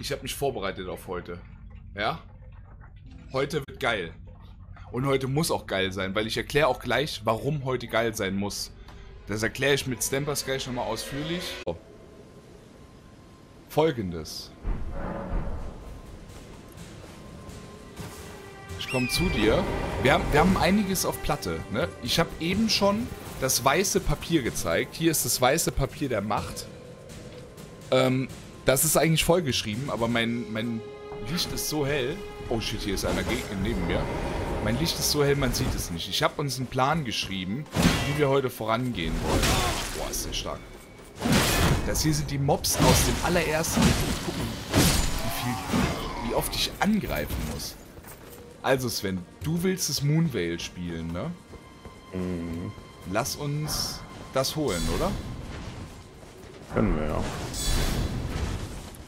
Ich habe mich vorbereitet auf heute. Ja? Heute wird geil. Und heute muss auch geil sein, weil ich erkläre auch gleich, warum heute geil sein muss. Das erkläre ich mit Stampers gleich nochmal ausführlich. So. Folgendes. Ich komme zu dir. Wir haben einiges auf Platte, ne? Ich habe eben schon das weiße Papier gezeigt. Hier ist das weiße Papier der Macht. Das ist eigentlich vollgeschrieben, aber mein Licht ist so hell. Oh shit, hier ist einer neben mir. Mein Licht ist so hell, man sieht es nicht. Ich habe uns einen Plan geschrieben, wie wir heute vorangehen wollen. Boah, ist der stark. Das hier sind die Mobs aus dem allerersten. Guck mal, wie oft ich angreifen muss. Also Sven, du willst das Moonveil spielen, ne? Mhm. Lass uns das holen, oder? Können wir, ja.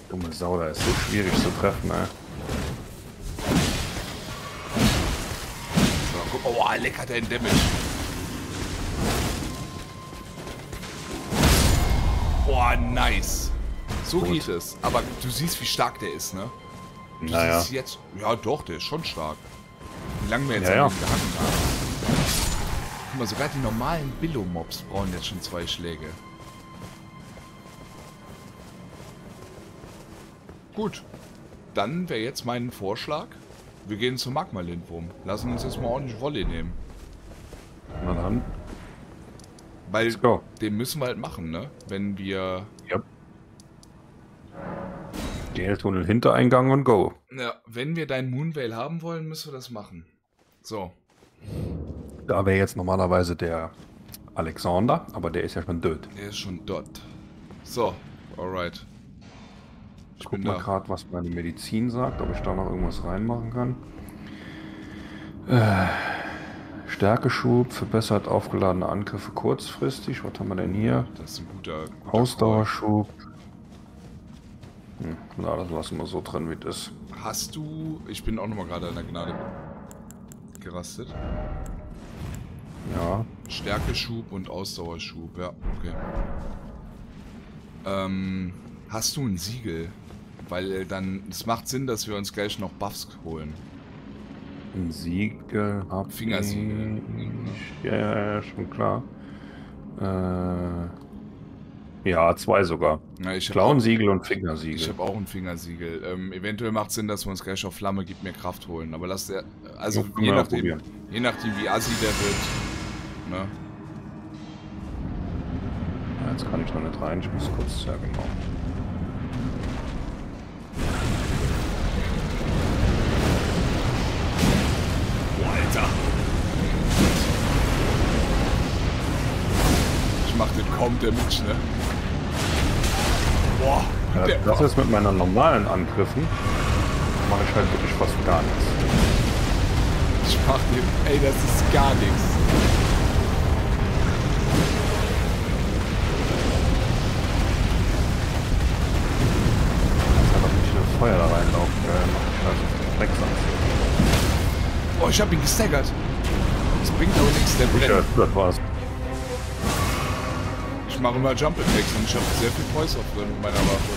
Dumme Sau, da ist so schwierig zu treffen, ey. Aua, lecker dein Damage. Boah, nice. So gut geht es. Aber du siehst, wie stark der ist, ne? Du siehst jetzt. Ja, doch, der ist schon stark. Wie lange wir jetzt eigentlich gehangen haben. Guck mal, sogar die normalen Billo-Mobs brauchen jetzt schon 2 Schläge. Gut. Dann wäre jetzt mein Vorschlag. Wir gehen zum Magma-Lindwurm. Lassen uns jetzt mal ordentlich Volley nehmen. Na dann. Weil den müssen wir halt machen, ne? Wenn wir... Ja. Tunnel Hintereingang und go. Ja, wenn wir deinen Moonveil haben wollen, müssen wir das machen. So. Da wäre jetzt normalerweise der Alexander, aber der ist ja schon dort. Der ist schon dort. So, alright. Ich guck mal gerade, was meine Medizin sagt, ob ich da noch irgendwas reinmachen kann. Stärkeschub, verbessert aufgeladene Angriffe kurzfristig. Was haben wir denn hier? Das ist ein guter Ausdauerschub. Na, das lassen wir so drin, wie das. Hast du... Ich bin auch nochmal gerade an der Gnade gerastet. Ja. Stärkeschub und Ausdauerschub, ja, okay. Hast du ein Siegel? Weil dann, es macht Sinn, dass wir uns gleich noch Buffs holen. Ein Siegel? Fingersiegel. Ja, schon klar. Ja, 2 sogar. Ja, Klauensiegel und Fingersiegel. Ich habe auch ein Fingersiegel. Eventuell macht es Sinn, dass wir uns gleich auf Flamme gibt mir Kraft holen. Aber lass der... Also ja, je nachdem wie assi der wird. Ne? Ja, jetzt kann ich noch nicht rein. Ich muss kurz... Ja, genau. Alter! Ich mach den kaum Damage, ne? Boah! Ja, das ist mit meinen normalen Angriffen. Mache ich halt wirklich fast gar nichts. Ich mach den... Ey, das ist gar nichts. Ich kann doch nicht in Feuer da reinlaufen, gell? Mach ich halt Drecksatz. Oh, ich hab ihn gestaggert. Das bringt aber nichts, der brennt. Das war's. Ich mache immer Jump Attacks und ich habe sehr viel Poise auf drin mit meiner Waffe.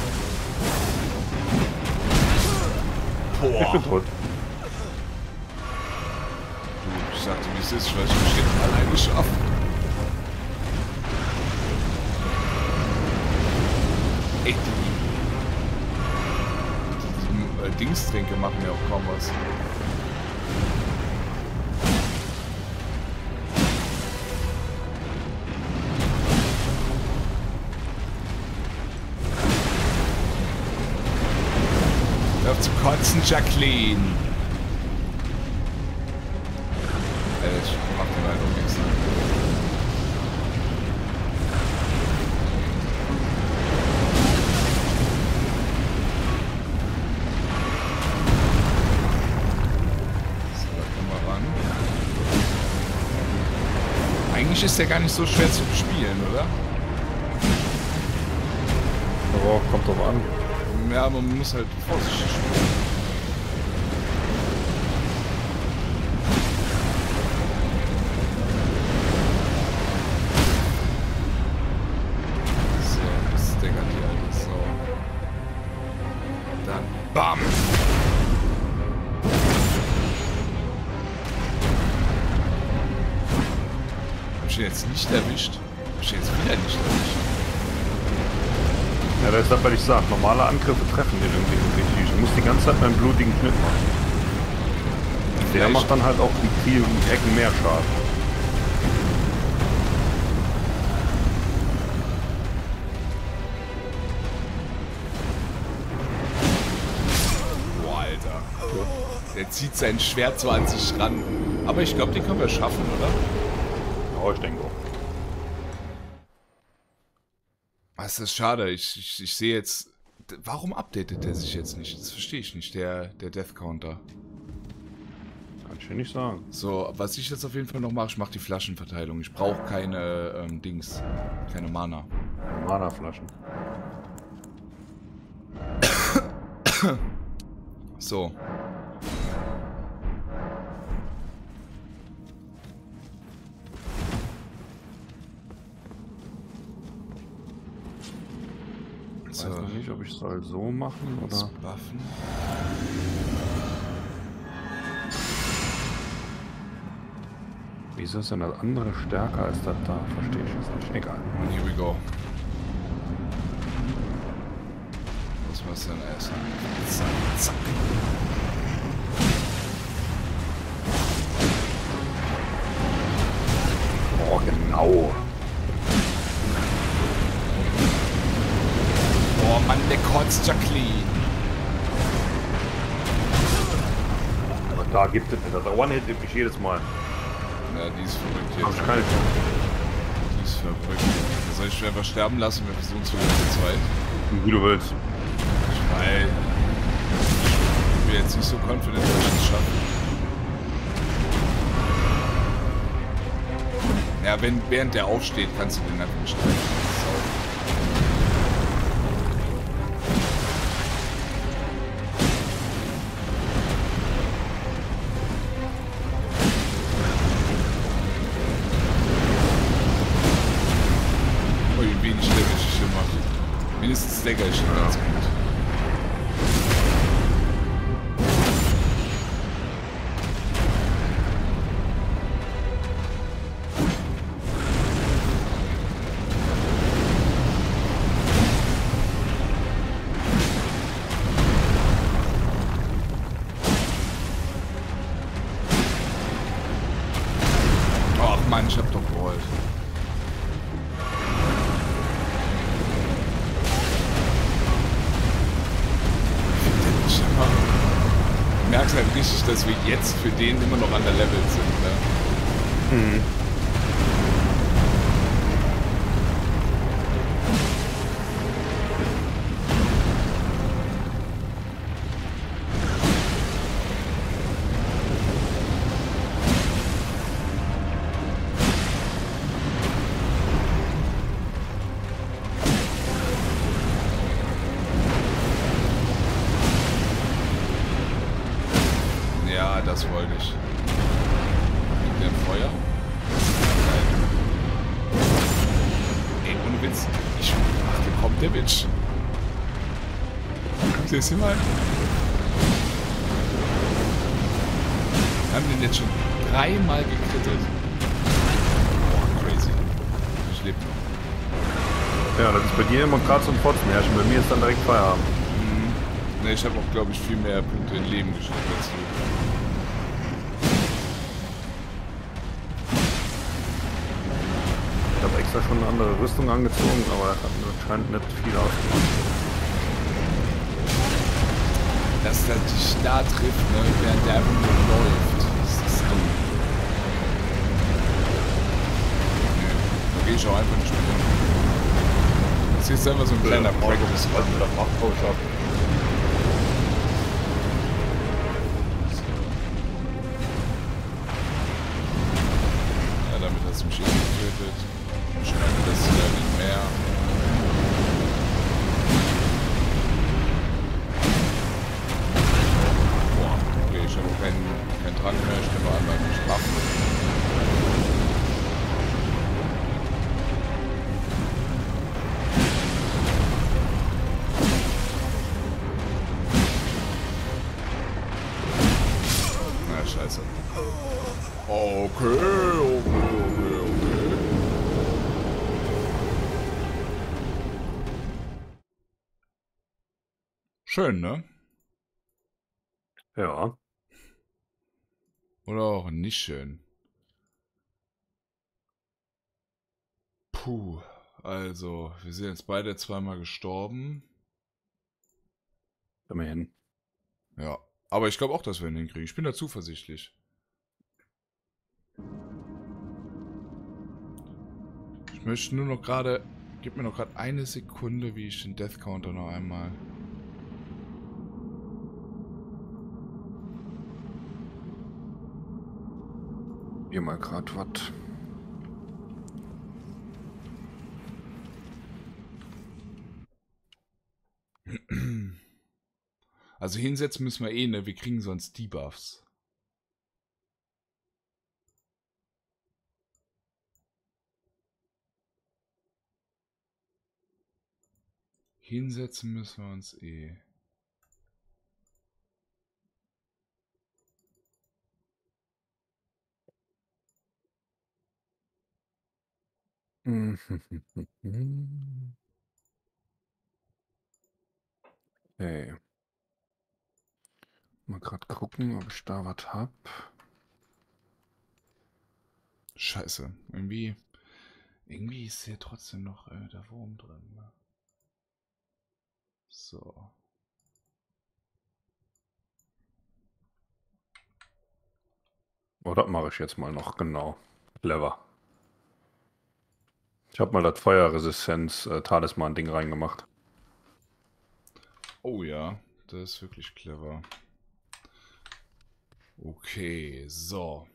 Boah. Ich bin tot. Du, ich sagte, wie es ist, ich weiß, ich bin alleine schaffen. Ey, die Dingstränke machen ja auch kaum was. Zu kotzen, Jacqueline. Alter, ich mach den halt auch nichts. So, da können wir ran. Eigentlich ist der gar nicht so schwer zu bespielen, oder? Aber kommt drauf an. Ja, aber man muss halt vorsichtig spielen. So, das deckert die alte Sau. Dann Bam! Hab ich jetzt nicht erwischt? Hab ich jetzt wieder nicht erwischt? Ja, das ist das, was ich sag. Normale Angriffe treffen den irgendwie nicht. Ich muss die ganze Zeit meinen blutigen Schnitt machen. Der macht dann halt auch die vielen Ecken mehr Schaden. Boah, Alter. Der zieht sein Schwert zwar an sich ran, aber ich glaube, den können wir schaffen, oder? Ja, ich denke auch. Das ist schade. Ich sehe jetzt... Warum updatet der sich jetzt nicht? Das verstehe ich nicht, der Death Counter. Ich will nicht sagen. So, was ich jetzt auf jeden Fall noch mache, ich mache die Flaschenverteilung. Ich brauche keine Dings, keine Mana. Mana-Flaschen. So. Ich weiß noch nicht, ob ich soll so machen oder... Das Buffen. Wieso ist denn das andere stärker als das da? Verstehe ich jetzt nicht. Egal. And here we go. Was war's denn erst? Zack, zack. Oh, genau. Oh Mann, der kotzt ja clean. Aber da gibt es nicht. Der One-Hit nimmt mich jedes Mal. Ja, die ist verrückt hier. Die ist verrückt. Soll ich einfach sterben lassen? Wir versuchen es zu zweit. Wie du willst. Ich weiß. Ich bin jetzt nicht so confident, dass ich es schaffe. Ja, während der aufsteht, kannst du den einfach nicht streichen. Mindestens Decker ist schon ganz gut. Ach Mann, ich hab doch geholt. Wichtig, dass wir jetzt für den immer noch an der Level sind. Ne? Mhm. Das wollte ich. Mit dem Feuer. Nein. Ey, ohne Witz. Ich mach den Comp-Damage. Siehst du mal? Wir haben den jetzt schon dreimal gekrittet. Boah, crazy. Ich lebe noch. Ja, das ist bei dir immer gerade so ein Fotzen herrschen. Bei mir ist dann direkt Feierabend. Mhm. Ne, ich habe auch, glaube ich, viel mehr Punkte in Leben geschafft als du. Da schon eine andere Rüstung angezogen, aber das hat anscheinend nicht viel ausgemacht. Dass der dich da trifft, ne, während der einfach nur läuft, ist das dumm. Nö, da gehe ich auch einfach nicht mit hin. Das ist jetzt einfach so ein kleiner Break, das was du da machst. Scheiße. Okay, okay. Schön, ne? Ja. Oder auch nicht schön. Puh, also, wir sind jetzt beide zweimal gestorben. Immerhin. Ja, aber ich glaube auch, dass wir ihn hinkriegen. Ich bin da zuversichtlich. Ich möchte nur noch gerade... Gib mir noch gerade eine Sekunde, wie ich den Death Counter noch einmal... Hier mal gerade was... Also hinsetzen müssen wir eh, ne? Wir kriegen sonst Debuffs. Hinsetzen müssen wir uns eh. Hey. Mal gerade gucken, ob ich da was hab. Scheiße. Irgendwie ist hier trotzdem noch der Wurm drin. Ne? So. Oh, das mache ich jetzt mal noch. Genau. Clever. Ich habe mal das Feuerresistenz-Talisman-Ding reingemacht. Oh ja. Das ist wirklich clever. Okay, so.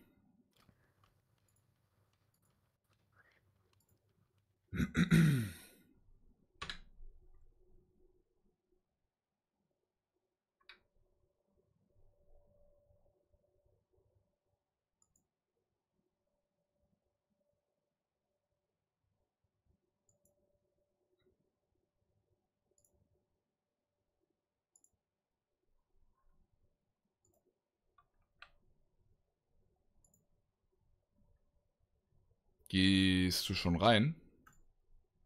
Gehst du schon rein?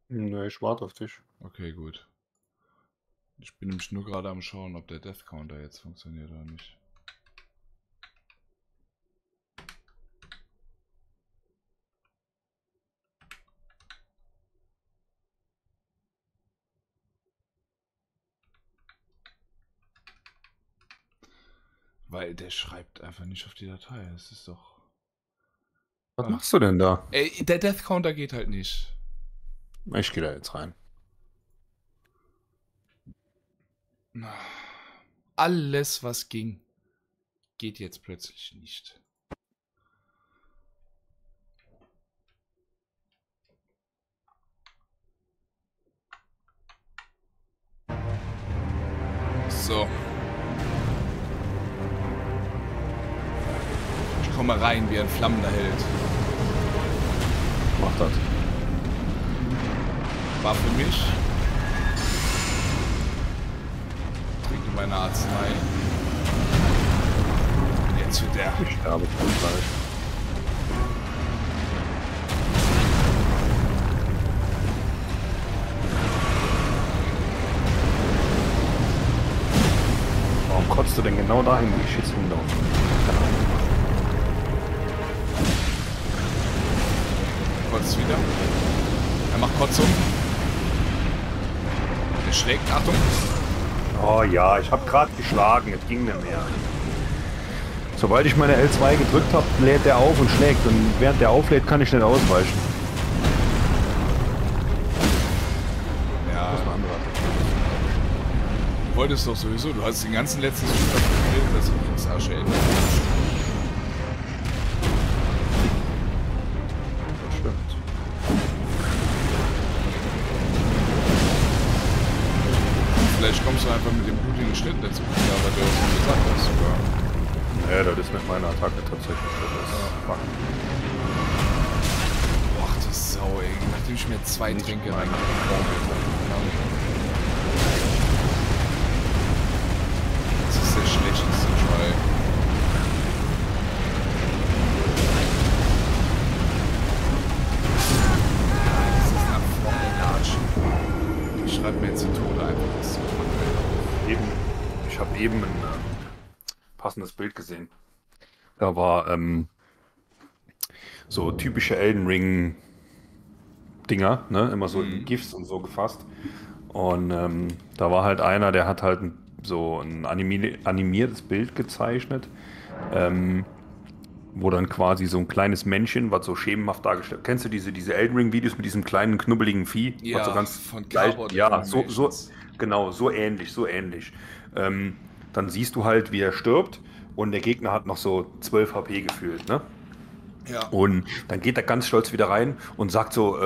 Ne, ich warte auf dich. Okay, gut. Ich bin nämlich nur gerade am Schauen, ob der Death Counter jetzt funktioniert oder nicht. Weil der schreibt einfach nicht auf die Datei. Das ist doch... Was machst du denn da? Ey, der Death Counter geht halt nicht. Ich gehe da jetzt rein. Alles, was ging, geht jetzt plötzlich nicht. So. Ich komme rein wie ein flammender Held. Macht das. War für mich. Trinke meine Arznei. Jetzt wird der. Ich sterbe von Fleisch. Warum kotzt du denn genau dahin, wie ich jetzt hinlaufe? Wieder. Er macht Kotzung. Er schlägt. Achtung. Oh ja, ich habe gerade geschlagen. Es ging nicht mehr. Sobald ich meine L2 gedrückt habe, lädt er auf und schlägt. Und während der auflädt, kann ich nicht ausweichen. Ja. Du wolltest doch sowieso. Du hast den ganzen letzten Spieltag gespielt, dass du das Asche ändern kannst. Vielleicht kommst du einfach mit dem blutigen Schnitt dazu, aber der ist nicht gesagt, das sogar. Nee, das ist nicht meine Attacke tatsächlich. Das ist fuck. Boah, die Sau, ey. Nachdem ich mir zwei Tränke reingekriegt habe. Das ist der schlechteste Try. habe eben ein passendes Bild gesehen. Da war so typische Elden Ring Dinger, ne? Immer so in GIFs und so gefasst. Und da war halt einer, der hat halt so ein animiertes Bild gezeichnet, wo dann quasi so ein kleines Männchen, was so schemenhaft dargestellt. Kennst du diese Elden Ring Videos mit diesem kleinen knubbeligen Vieh? Ja, was so ganz von Cardboard. Ja, so genau, so ähnlich. Dann siehst du halt, wie er stirbt und der Gegner hat noch so 12 HP gefühlt, ne? Ja. Und dann geht er ganz stolz wieder rein und sagt so,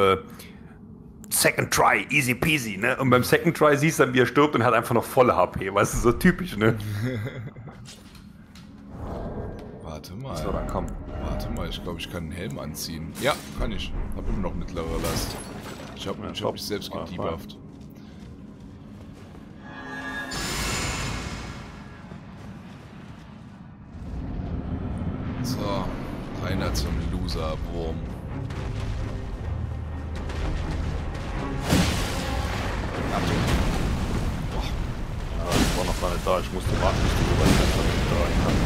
Second Try, easy peasy, ne? Und beim Second Try siehst du dann, wie er stirbt und hat einfach noch volle HP, weißt du, so typisch, ne? Warte mal. So, dann komm. Warte mal, ich glaube, ich kann einen Helm anziehen. Ja, kann ich. Hab immer noch mittlere Last. Ich habe hab mich selbst gedebufft. So, einer zum Loser-Wurm. Achtung. Boah. Ja, ich war noch gar nicht da, ich musste warten, bis du weißt, dass ich da rein kann.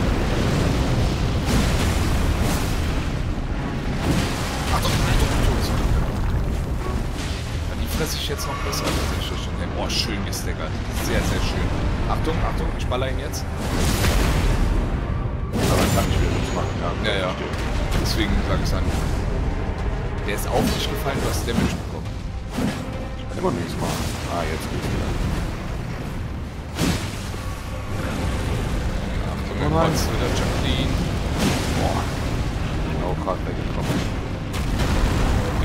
Achtung. Ja, die fresse ich jetzt noch besser, als ich schon denke. Boah, schön gestackert. Sehr, sehr schön. Achtung, ich baller ihn jetzt. Aber kann ich wieder nichts machen, ja. Ja, ja. Deswegen sage ich es an. Der ist auf dich gefallen, du hast Damage bekommen. Ich kann immer nichts machen. Ah, jetzt geht's wieder. Ja, Achtung, dann kommst du wieder Jacqueline. Boah. Genau, gerade weggetroffen.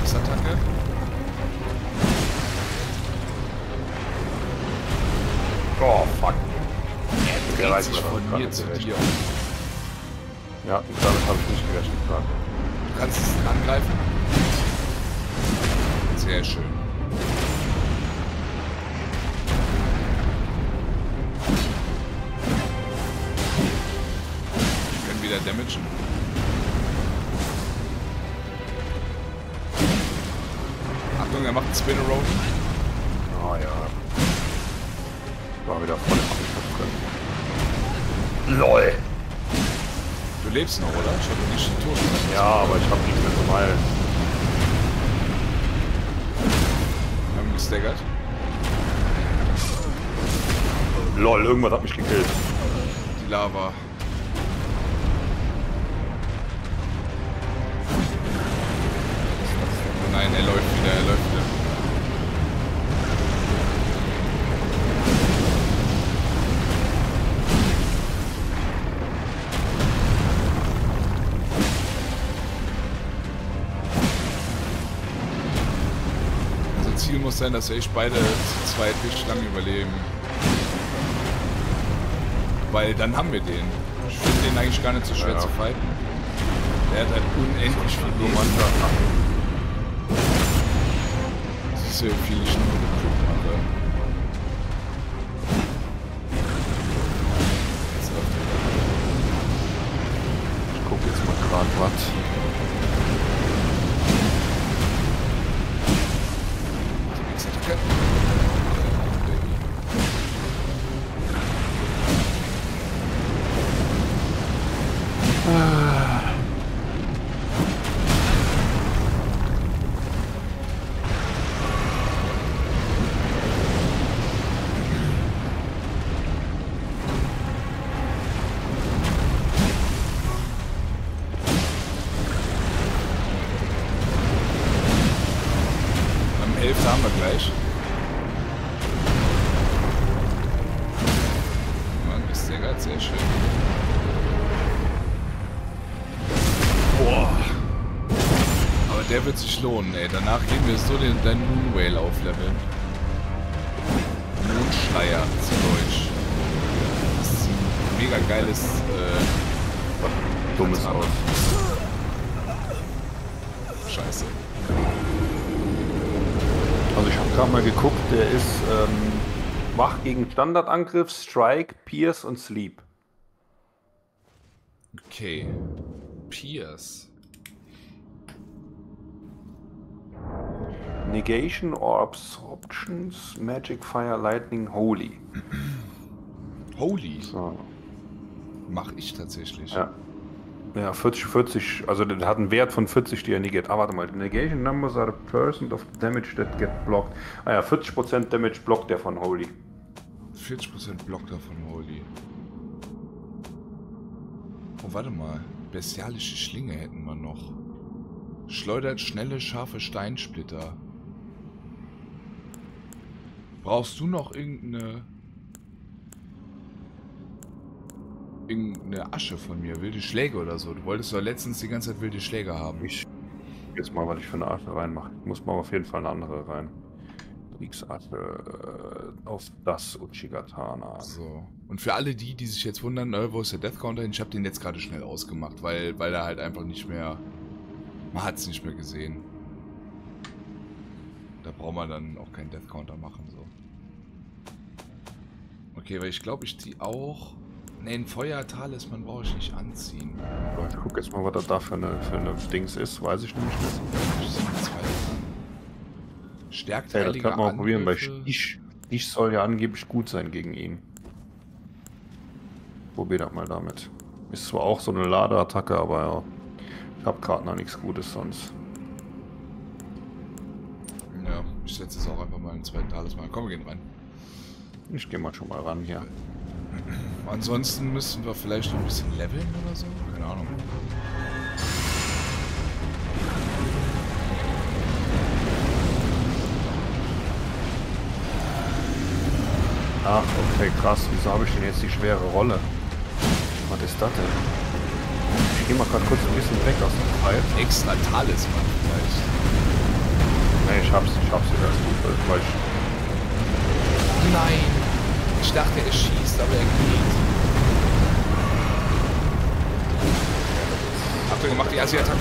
X-Attacke. Oh, fuck. Der dreht sich von mir zu dir. Ja, damit habe ich nicht gerechnet gerade. Du kannst es angreifen. Sehr schön. Ich kann wieder damagen. Achtung, er macht einen Spin-Around. Ah ja. War wieder voll im Angriff. LOL! Du lebst noch, oder? Ich hab nicht den Tod. Ja, aber ich hab nichts mehr zum Heilen. Wir haben gestaggert. Lol, irgendwas hat mich gekillt. Die Lava. Oh nein, er läuft wieder. Muss sein, dass wir echt beide zu zweit richtig lange überleben. Weil dann haben wir den. Ich finde den eigentlich gar nicht so schwer zu fighten. Der hat halt unendlich viel Blumen. Das ist ja viel ich nur geguckt habe. Ich gucke jetzt mal gerade was. Ey, danach gehen wir so dein Moonveil aufleveln. Moonshire zu Deutsch. Das ist ein mega geiles. Dummes Haus. Scheiße. Also, ich habe gerade mal geguckt, der ist wach gegen Standardangriff, Strike, Pierce und Sleep. Okay. Pierce. Negation or Absorptions, Magic, Fire, Lightning, Holy. Holy. So. Mach ich tatsächlich. Ja. Ja, 40, also das hat einen Wert von 40, die er negiert. Ah, warte mal, negation numbers are a percent of damage that get blocked. Ah ja, 40% Damage blockt der von Holy. 40% blockt er von Holy. Oh, warte mal. Bestialische Schlinge hätten wir noch. Schleudert schnelle, scharfe Steinsplitter. Brauchst du noch irgendeine Asche von mir? Wilde Schläge oder so? Du wolltest doch letztens die ganze Zeit wilde Schläge haben. Ich jetzt mal, was ich für eine Asche reinmache. Ich muss mal auf jeden Fall eine andere rein. Kriegsart auf das Uchigatana. So. Und für alle die, die sich jetzt wundern, wo ist der Death Counter hin? Ich habe den jetzt gerade schnell ausgemacht, weil er halt einfach nicht mehr... Man hat es nicht mehr gesehen. Da braucht man dann auch keinen Death Counter machen. So. Okay, weil ich glaube, ich ziehe auch... Ne, ein Feuertalisman brauche ich nicht anziehen. Ich guck jetzt mal, was das da für eine Dings ist. Weiß ich nämlich nicht. Stärkt ja, das kann man auch probieren, weil ich soll ja angeblich gut sein gegen ihn. Probier das mal damit. Ist zwar auch so eine Ladeattacke, aber ja, ich habe gerade noch nichts Gutes sonst. Ja, ich setze jetzt auch einfach mal einen zweiten Talisman. Komm, wir gehen rein. Ich gehe mal schon mal ran hier. Ansonsten müssen wir vielleicht noch ein bisschen leveln oder so? Keine Ahnung. Ach, okay, krass. Wieso habe ich denn jetzt die schwere Rolle? Was ist das denn? Ich gehe mal gerade kurz ein bisschen weg aus dem Fall. Extra Talisman vielleicht. Ne, ich hab's wieder als gut, weil ich... Nein! Ich dachte, er schießt, aber er geht. Habt ihr gemacht, die erste Attacke?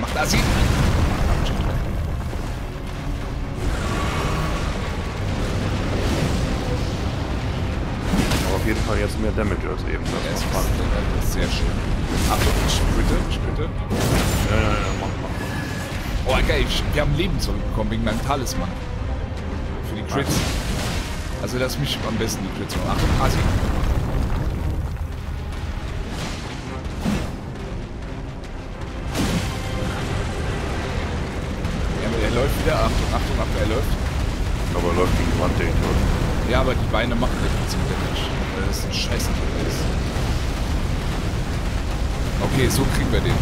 Macht Asi! Aber auf jeden Fall jetzt mehr Damage als eben. Das ist sehr schön. Achtung, ich bitte. Ja, mach. Oh, geil, wir haben Leben zurückbekommen wegen meinem Talisman. Für die Crits. Also lass mich am besten die Crits machen. Achtung, Asi. Ja, aber der läuft wieder. Achtung, er läuft. Aber er läuft gegen die Wand, denke ich. Ja, aber die Beine machen nicht zum Damage. Das ist ein Scheiße. Okay, so kriegen wir den.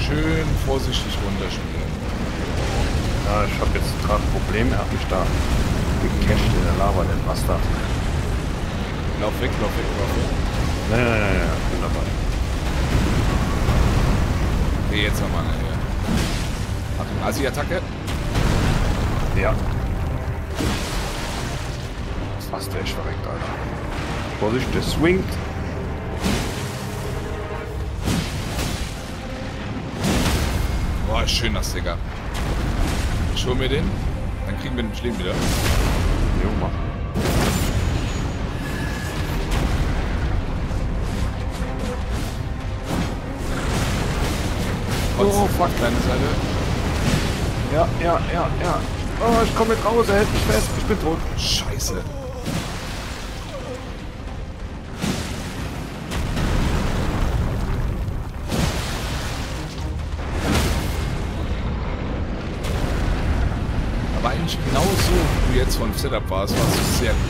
Schön vorsichtig runterspielen. Ja, ich habe jetzt gerade ein Problem. Er hat mich da gecasht in der Lava, den Bastard. Lauf weg. Nein, ich bin dabei. Okay, jetzt nochmal nachher. Achtung, Asi-Attacke. Ja. Das war's, der ist verreckt, Alter. Vorsicht, der swingt. Schön das, Digga. Ich hol mir den, dann kriegen wir den Schlägen wieder. Jo, mach. Oh, fuck, kleine Seite. Ja. Oh, ich komme mit raus, er hält mich fest, ich bin tot. Scheiße. Jetzt von Setup war es sehr gut.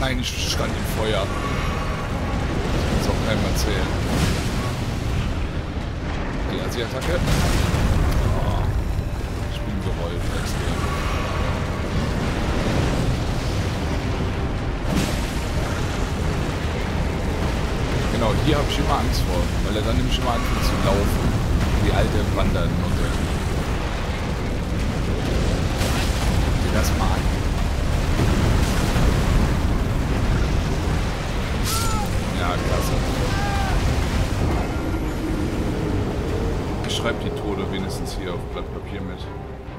Nein, ich stand im Feuer. Das kann es auch keinem erzählen. Die Attacke. Oh, ich bin gerollt extrem. Genau, hier habe ich immer Angst vor, weil er dann nämlich immer anfängt zu laufen. Die alte Wandern und so. Das mal an. Ja, klasse. schreibt die Tode wenigstens hier auf Blatt Papier mit.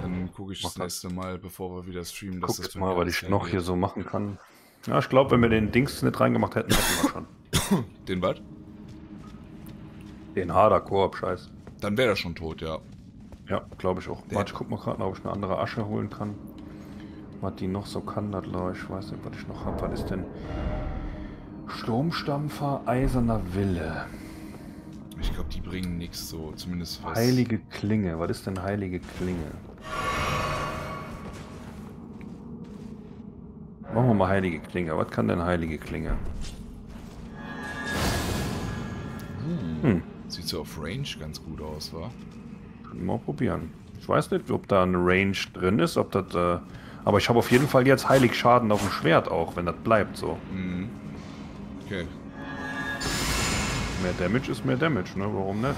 Dann gucke ich das nächste Mal, bevor wir wieder streamen. Guck jetzt mal, weil ich noch hier so machen kann. Ja, ich glaube, wenn wir den Dings nicht reingemacht hätten, hätten wir schon. Den was? Den Hader-Koop, scheiß. Dann wäre er schon tot, ja. Ja, glaube ich auch. Warte, ich guck mal gerade, ob ich eine andere Asche holen kann. Was die noch so kann, das glaube ich. Ich weiß nicht, was ich noch habe. Was ist denn? Sturmstampfer, Eiserner Wille. Ich glaube, die bringen nichts so, zumindest was. Heilige Klinge. Was ist denn heilige Klinge? Machen wir mal heilige Klinge. Was kann denn heilige Klinge? Sieht so auf Range ganz gut aus, wa? Können wir mal probieren. Ich weiß nicht, ob da eine Range drin ist, ob das... aber ich habe auf jeden Fall jetzt heilig Schaden auf dem Schwert auch, wenn das bleibt so. Okay. Mehr Damage ist mehr Damage, ne? Warum nicht?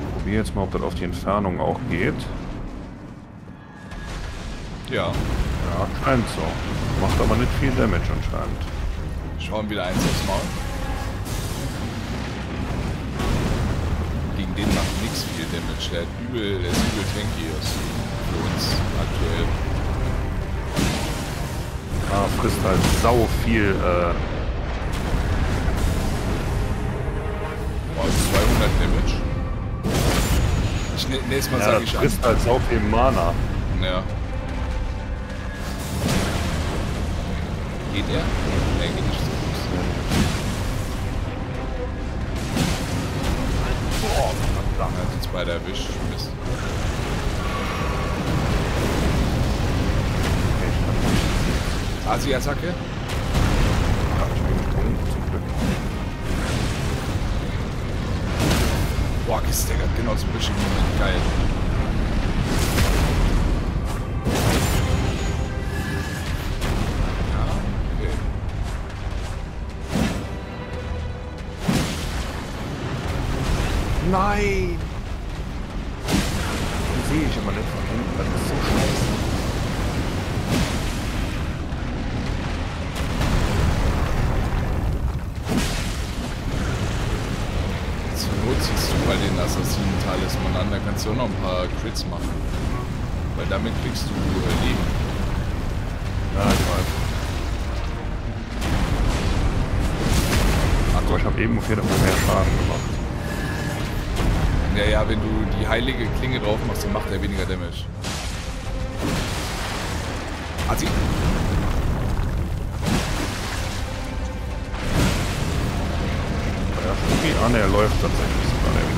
Ich probiere jetzt mal, ob das auf die Entfernung auch geht. Ja. Ja, scheint so. Macht aber nicht viel Damage anscheinend. Schauen wieder eins aufs Maul. Gegen den macht nichts viel Damage. Der ist übel tanky ist. Für uns aktuell. Ah, frisst halt sau viel. Wow, 200 Damage. Nächstes Mal ja, sage ich an. Frisst halt sau viel Mana. Ja. Geht er? Nee, geht nicht so gut. Boah, verdammt. Hat uns beide erwischt. Mist. Asi-Attacke? Ja, ich bin getrunken, zum Glück. Boah, Kiste, der hat genau so ein bisschen geil. Nein! Den sehe ich aber nicht von hinten, das ist so scheiße. Zur Not ziehst du bei den Assassinen-Talisman an, da kannst du auch noch ein paar Crits machen. Weil damit kriegst du Leben. Ja, ich weiß. Ach, ich habe eben auf jeden Fall mehr Schaden gemacht. Ja, ja, wenn du die heilige Klinge drauf machst, dann macht er weniger Damage. Hat sie? Okay, ah ne, er läuft tatsächlich sogar allerdings.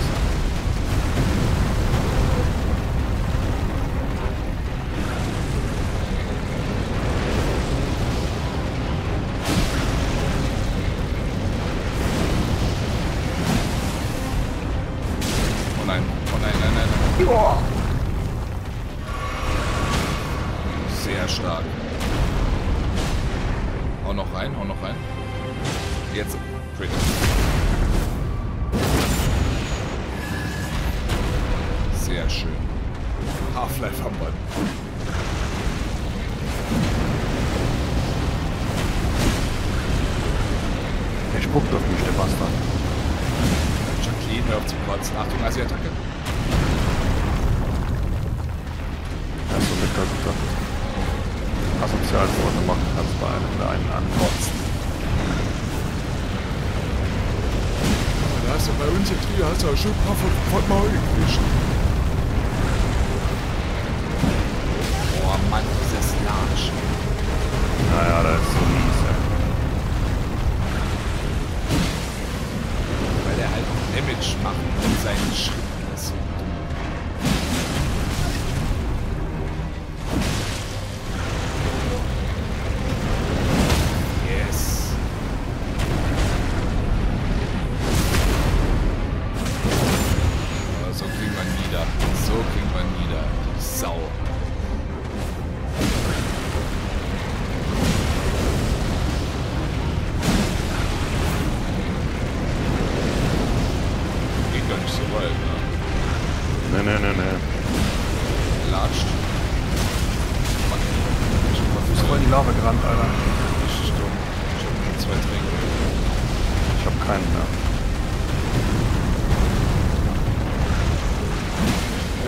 Ich hab keinen mehr.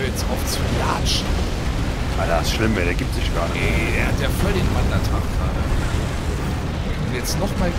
hör jetzt auf zu latschen. Alter, das ist schlimm, ey, der gibt sich gar nicht. Nee, der hat ja voll den Wandertag gerade. Und jetzt nochmal...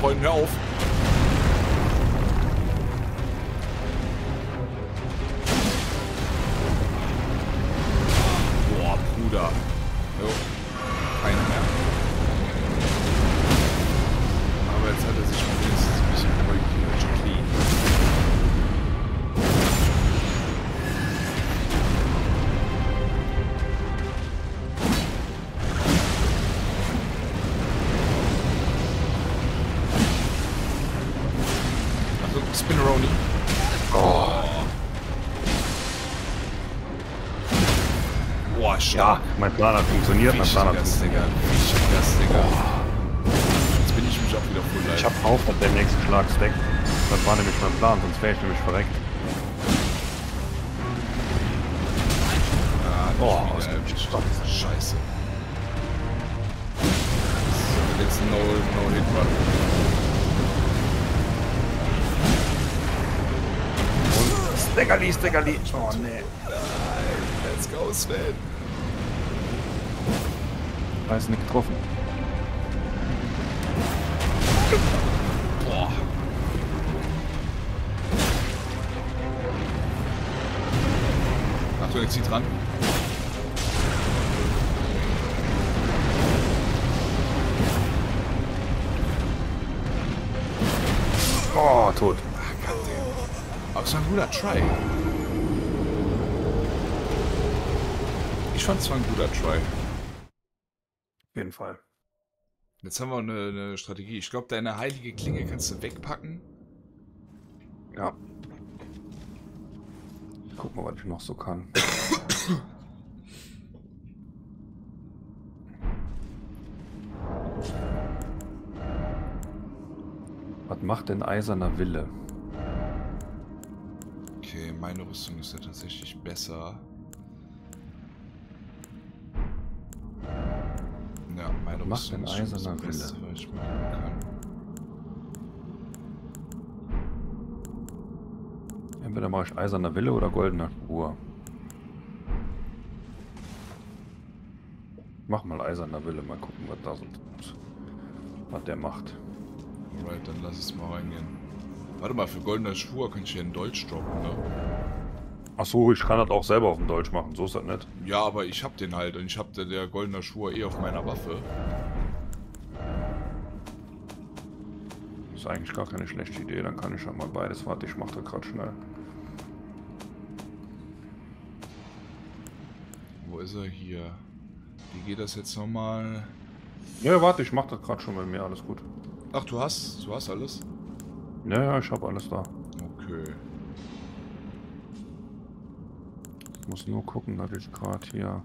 Freunde, hör auf. Boah, Bruder. Jo. Keiner mehr. Aber jetzt hat er sich schon wenigstens ein bisschen beruhigt hier. Schon clean. Spinneroni. Oh. Boah, stark. Ja, mein Plan hat funktioniert. Mein Plan hat funktioniert. Jetzt bin ich mich auch wieder voll leid. Ich hab auf, dass der nächste Schlag steckt. Das war nämlich mein Plan, sonst wäre ich nämlich verreckt. Boah, ja, Scheiße. So, jetzt No-Hit-Run. Stickerli, Stickerli. Oh, nee. Let's go, Sven. Da ist nicht getroffen. Boah. Achtung, jetzt zieht dran. Oh, tot. Das war ein guter Try. Ich fand es zwar ein guter Try. Auf jeden Fall. Jetzt haben wir eine Strategie. Ich glaube, deine heilige Klinge kannst du wegpacken. Ja. Guck mal, was ich noch so kann. Was macht denn Eiserner Wille? Okay, meine Rüstung ist ja tatsächlich besser. Ja, meine Rüstung ist schon das Beste, was ich machen kann. Entweder mache ich Eiserner Wille oder Goldener Schwur. Mach mal Eiserner Wille, mal gucken, was da so tut. Was der macht. Alright, dann lass es mal reingehen. Warte mal, für Goldener Schwur kann ich hier in Deutsch droppen, ne? Achso, ich kann das auch selber auf dem Deutsch machen, so ist das nicht. Ja, aber ich hab den halt und ich hab der Goldener Schwur eh auf meiner Waffe. Ist eigentlich gar keine schlechte Idee, dann kann ich ja mal beides. Warte, ich mach das gerade schnell. Wo ist er hier? Wie geht das jetzt nochmal? Ja, warte, ich mach das gerade schon bei mir, alles gut. Ach, du hast alles? Ja, ich habe alles da. Okay. Ich muss nur gucken, dass ich gerade hier...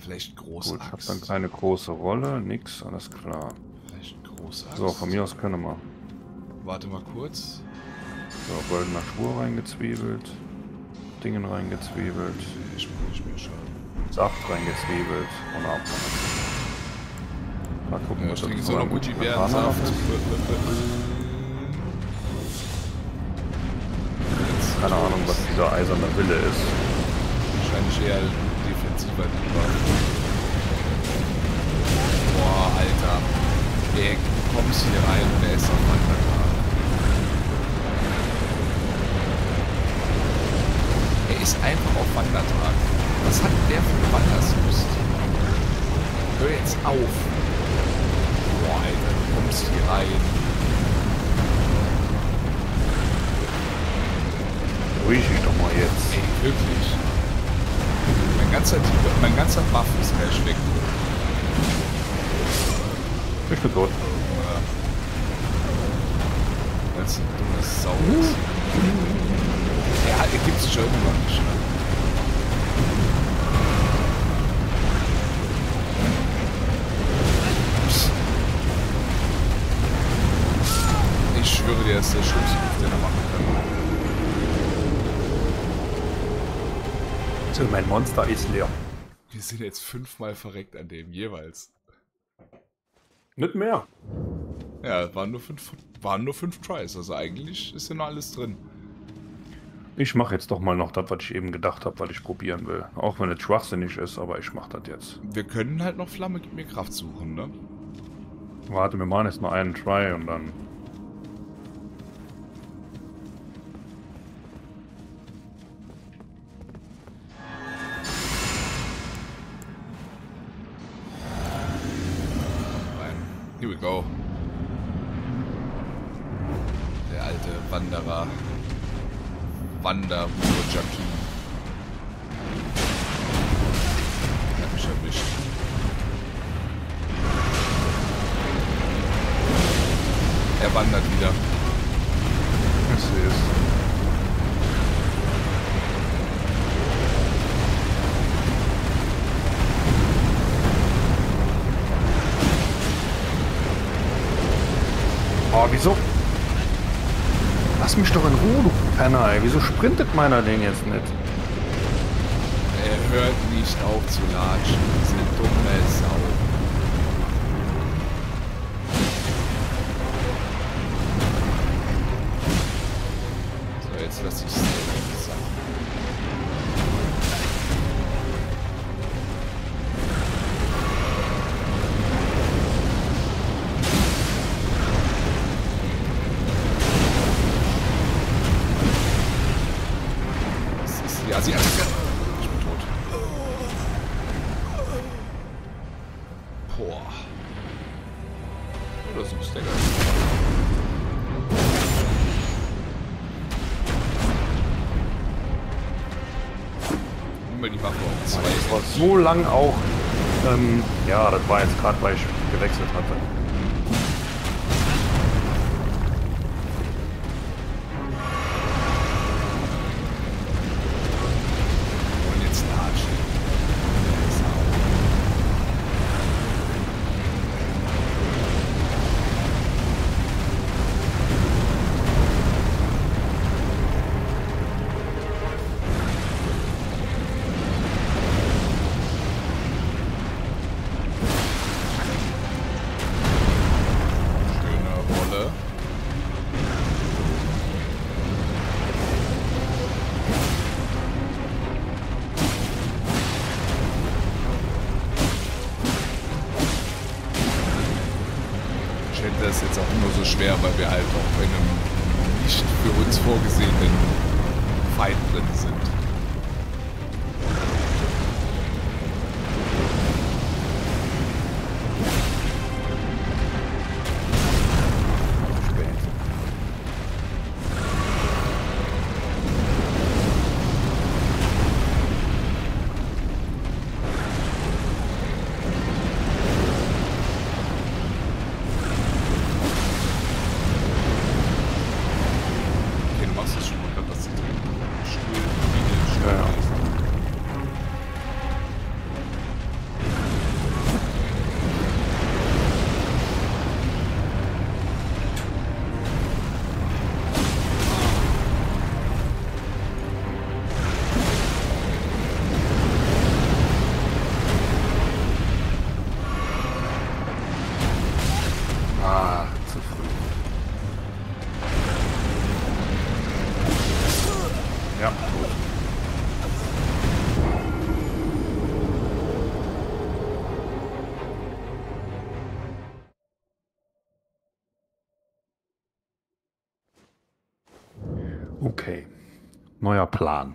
Vielleicht große Axt. Gut, ich habe dann keine große Rolle, nix, alles klar. Vielleicht große Axt. So, von mir aus können wir. Warte mal kurz. So, Goldener Schwur reingezwiebelt. Dingen reingezwiebelt. Ich mach nicht mehr Schaden. Saft reingezwiebelt. Und ab. Mal gucken, ja, was das so noch Uchigatana-Saft ist. Keine Ahnung, was dieser Eiserne Wille ist. Wahrscheinlich eher defensiver Lieber. Boah, Alter. Ey, du kommst hier rein und der ist auf einmal da. Er ist einfach auf Wandertag. Was hat der für Wanderslust? Hör jetzt auf. Boah, Alter, du kommst hier rein. Ruhig ich doch mal jetzt. Ey, wirklich. Mein ganzer Buff ist gleich weg. Ich bin tot. Als du das Sau bist. Ja, Gibt es schon irgendwann. Ich schwöre dir, das ist der schlimmste Ruf, den er machen kann. So, mein Monster ist leer. Wir sind jetzt 5-mal verreckt an dem jeweils. Nicht mehr. Ja, waren nur fünf Tries, also eigentlich ist ja noch alles drin. Ich mache jetzt doch mal noch das, was ich eben gedacht habe, weil ich probieren will. Auch wenn es schwachsinnig ist, aber ich mache das jetzt. Wir können halt noch Flamme gibt mir Kraft suchen, ne? Warte, wir machen jetzt noch einen Try und dann... Here we go. Der alte Wanderer. Wanderwurjaki. Hat mich erwischt. Er wandert wieder. Ich sehe es. Oh, wieso? Lass mich doch in Ruhe, du Penner, ey. Wieso sprintet meiner Ding jetzt nicht? Er hört nicht auf zu latschen. Das ist eine dumme Sau. So, jetzt lass ich es. So lang auch, ja, das war jetzt gerade, weil ich gewechselt hatte. Und jetzt latschen. Schwer, weil wir halt auch in einem nicht für uns vorgesehenen Feind drin sind. Okay, neuer Plan.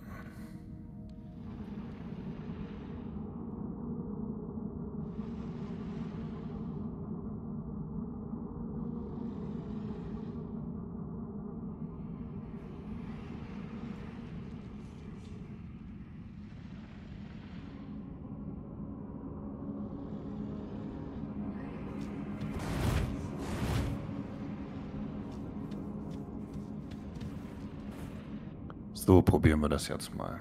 So probieren wir das jetzt mal.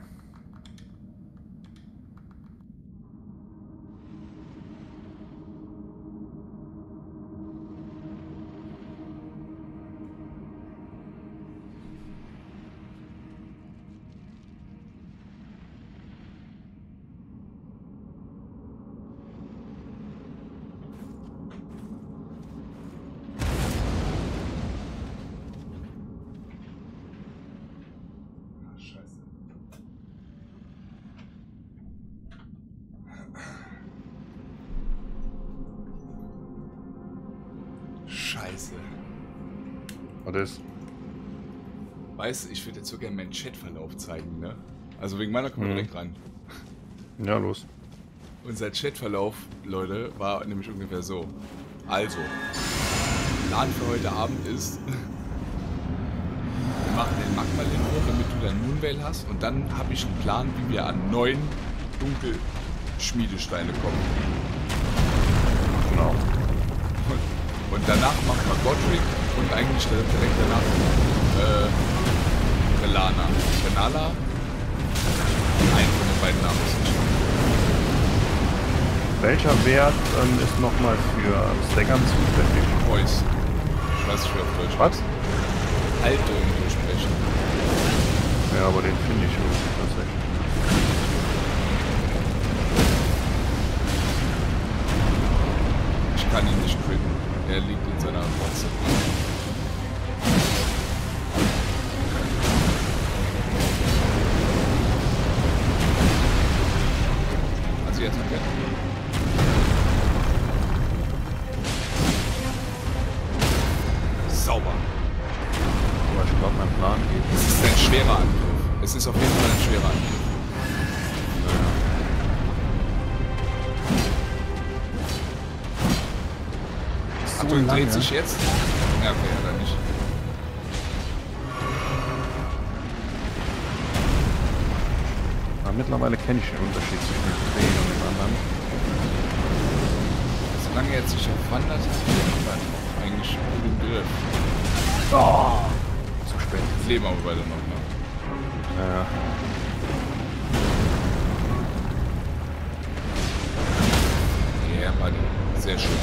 Ich würde jetzt so gerne meinen Chatverlauf zeigen, ne? Also wegen meiner kommen wir direkt ran. Ja, los. Unser Chatverlauf, Leute, war nämlich ungefähr so. Also, Plan für heute Abend ist, wir machen den Magma-Lindwurm, damit du deinen Moonveil hast. Und dann habe ich einen Plan, wie wir an 9 Dunkelschmiedesteine kommen. Genau. Und danach machen wir Godric und eigentlich direkt danach Relana. Renala? Nein, von den beiden Namen ist nicht. Welcher Wert ist nochmal für Stackern zuständig? Voice. Ich weiß nicht, wie auf Deutsch. Was? Haltung durchbrechen. Ja, aber den finde ich schon tatsächlich. Ich kann ihn nicht critten. Er liegt in seiner Box. Dreht sich jetzt? Ja, okay, oder nicht. Aber mittlerweile kenne ich den Unterschied zwischen dem Drehen und dem anderen. Solange er jetzt sich entwandert, hat er eigentlich gute Bilder. Oh, zu spät. Das leben aber beide nochmal. Ja. Ja, Mann. Sehr schön.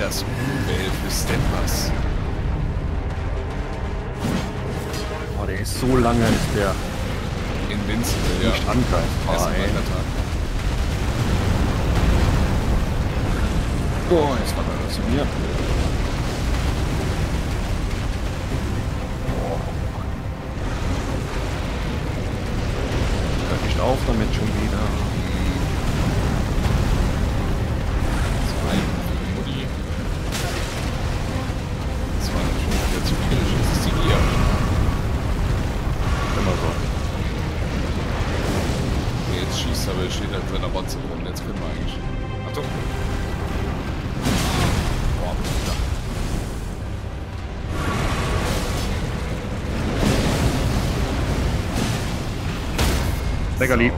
Das Moonveil für Stampers. Boah, der ist so lange, ist der Invincible, ja. Nicht angreifbar, ey. Boah, jetzt war er zu mir. Hört nicht auf damit schon wieder.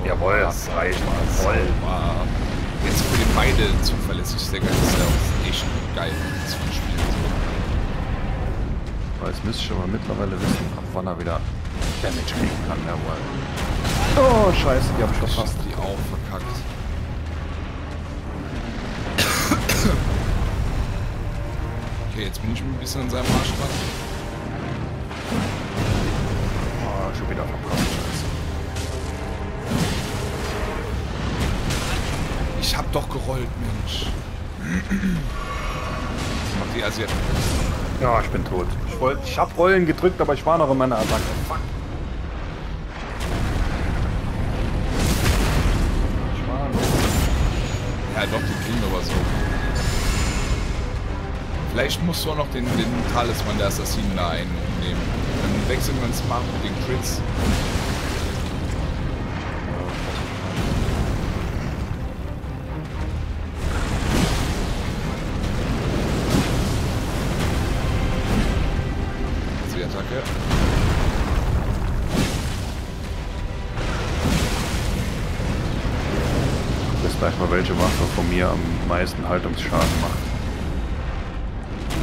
Jawohl, das reicht mal voll. Jetzt für den beide zuverlässig Stecker ist ja auch echt geil zu spielen. So. Weil es müsste schon mal mittlerweile wissen, ab wann er wieder Damage kriegen kann, jawohl. Oh, scheiße, die haben schon fast die auch verkackt. Okay, jetzt bin ich ein bisschen an seinem Arsch dran. Oh, schon wieder verkauft. Ich hab doch gerollt, Mensch. Mach die Asiaten. Ja, ich bin tot. Ich hab Rollen gedrückt, aber ich war noch in meiner Attacke. Fuck. Ich war noch. Ja, doch, die kriegen aber so. Vielleicht musst du auch noch den Talisman der Assassinen da einnehmen. Dann wechseln wir uns mal mit den Crits. Welche Waffe von mir am meisten Haltungsschaden macht.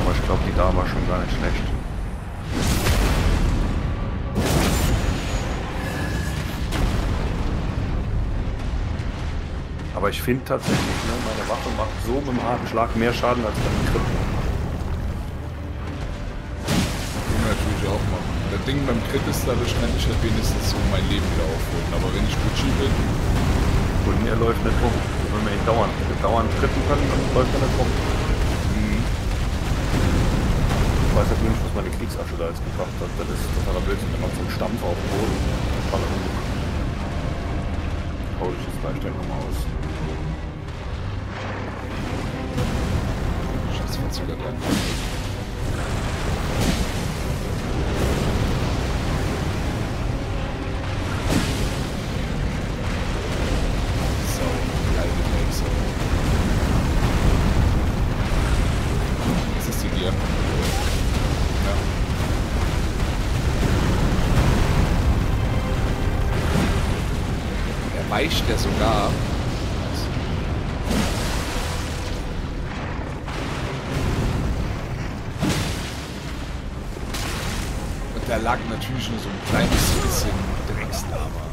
Aber ich glaube, die da war schon gar nicht schlecht. Aber ich finde tatsächlich, ne, meine Waffe macht so mit einem harten Schlag mehr Schaden als beim Crit. Ich kann natürlich auch machen. Das Ding beim Crit ist, dadurch kann ich halt wenigstens so mein Leben wieder aufholen. Aber wenn ich Gucci bin... Und er läuft nicht rum. Wenn wir ihn dauernd tritten können, dann läuft er nicht rum. Ich weiß halt nicht, was meine Kriegsasche da jetzt gebracht hat. Das ist totaler Blödsinn, wenn man so einen Stampf auf den Boden und hol ich das gleich dann nochmal aus. Schatz verzögert rein. So, geile Texte. Was ist die Gier? Ja. Weicht der sogar. Und da lag natürlich nur so ein kleines bisschen Dreckslaber.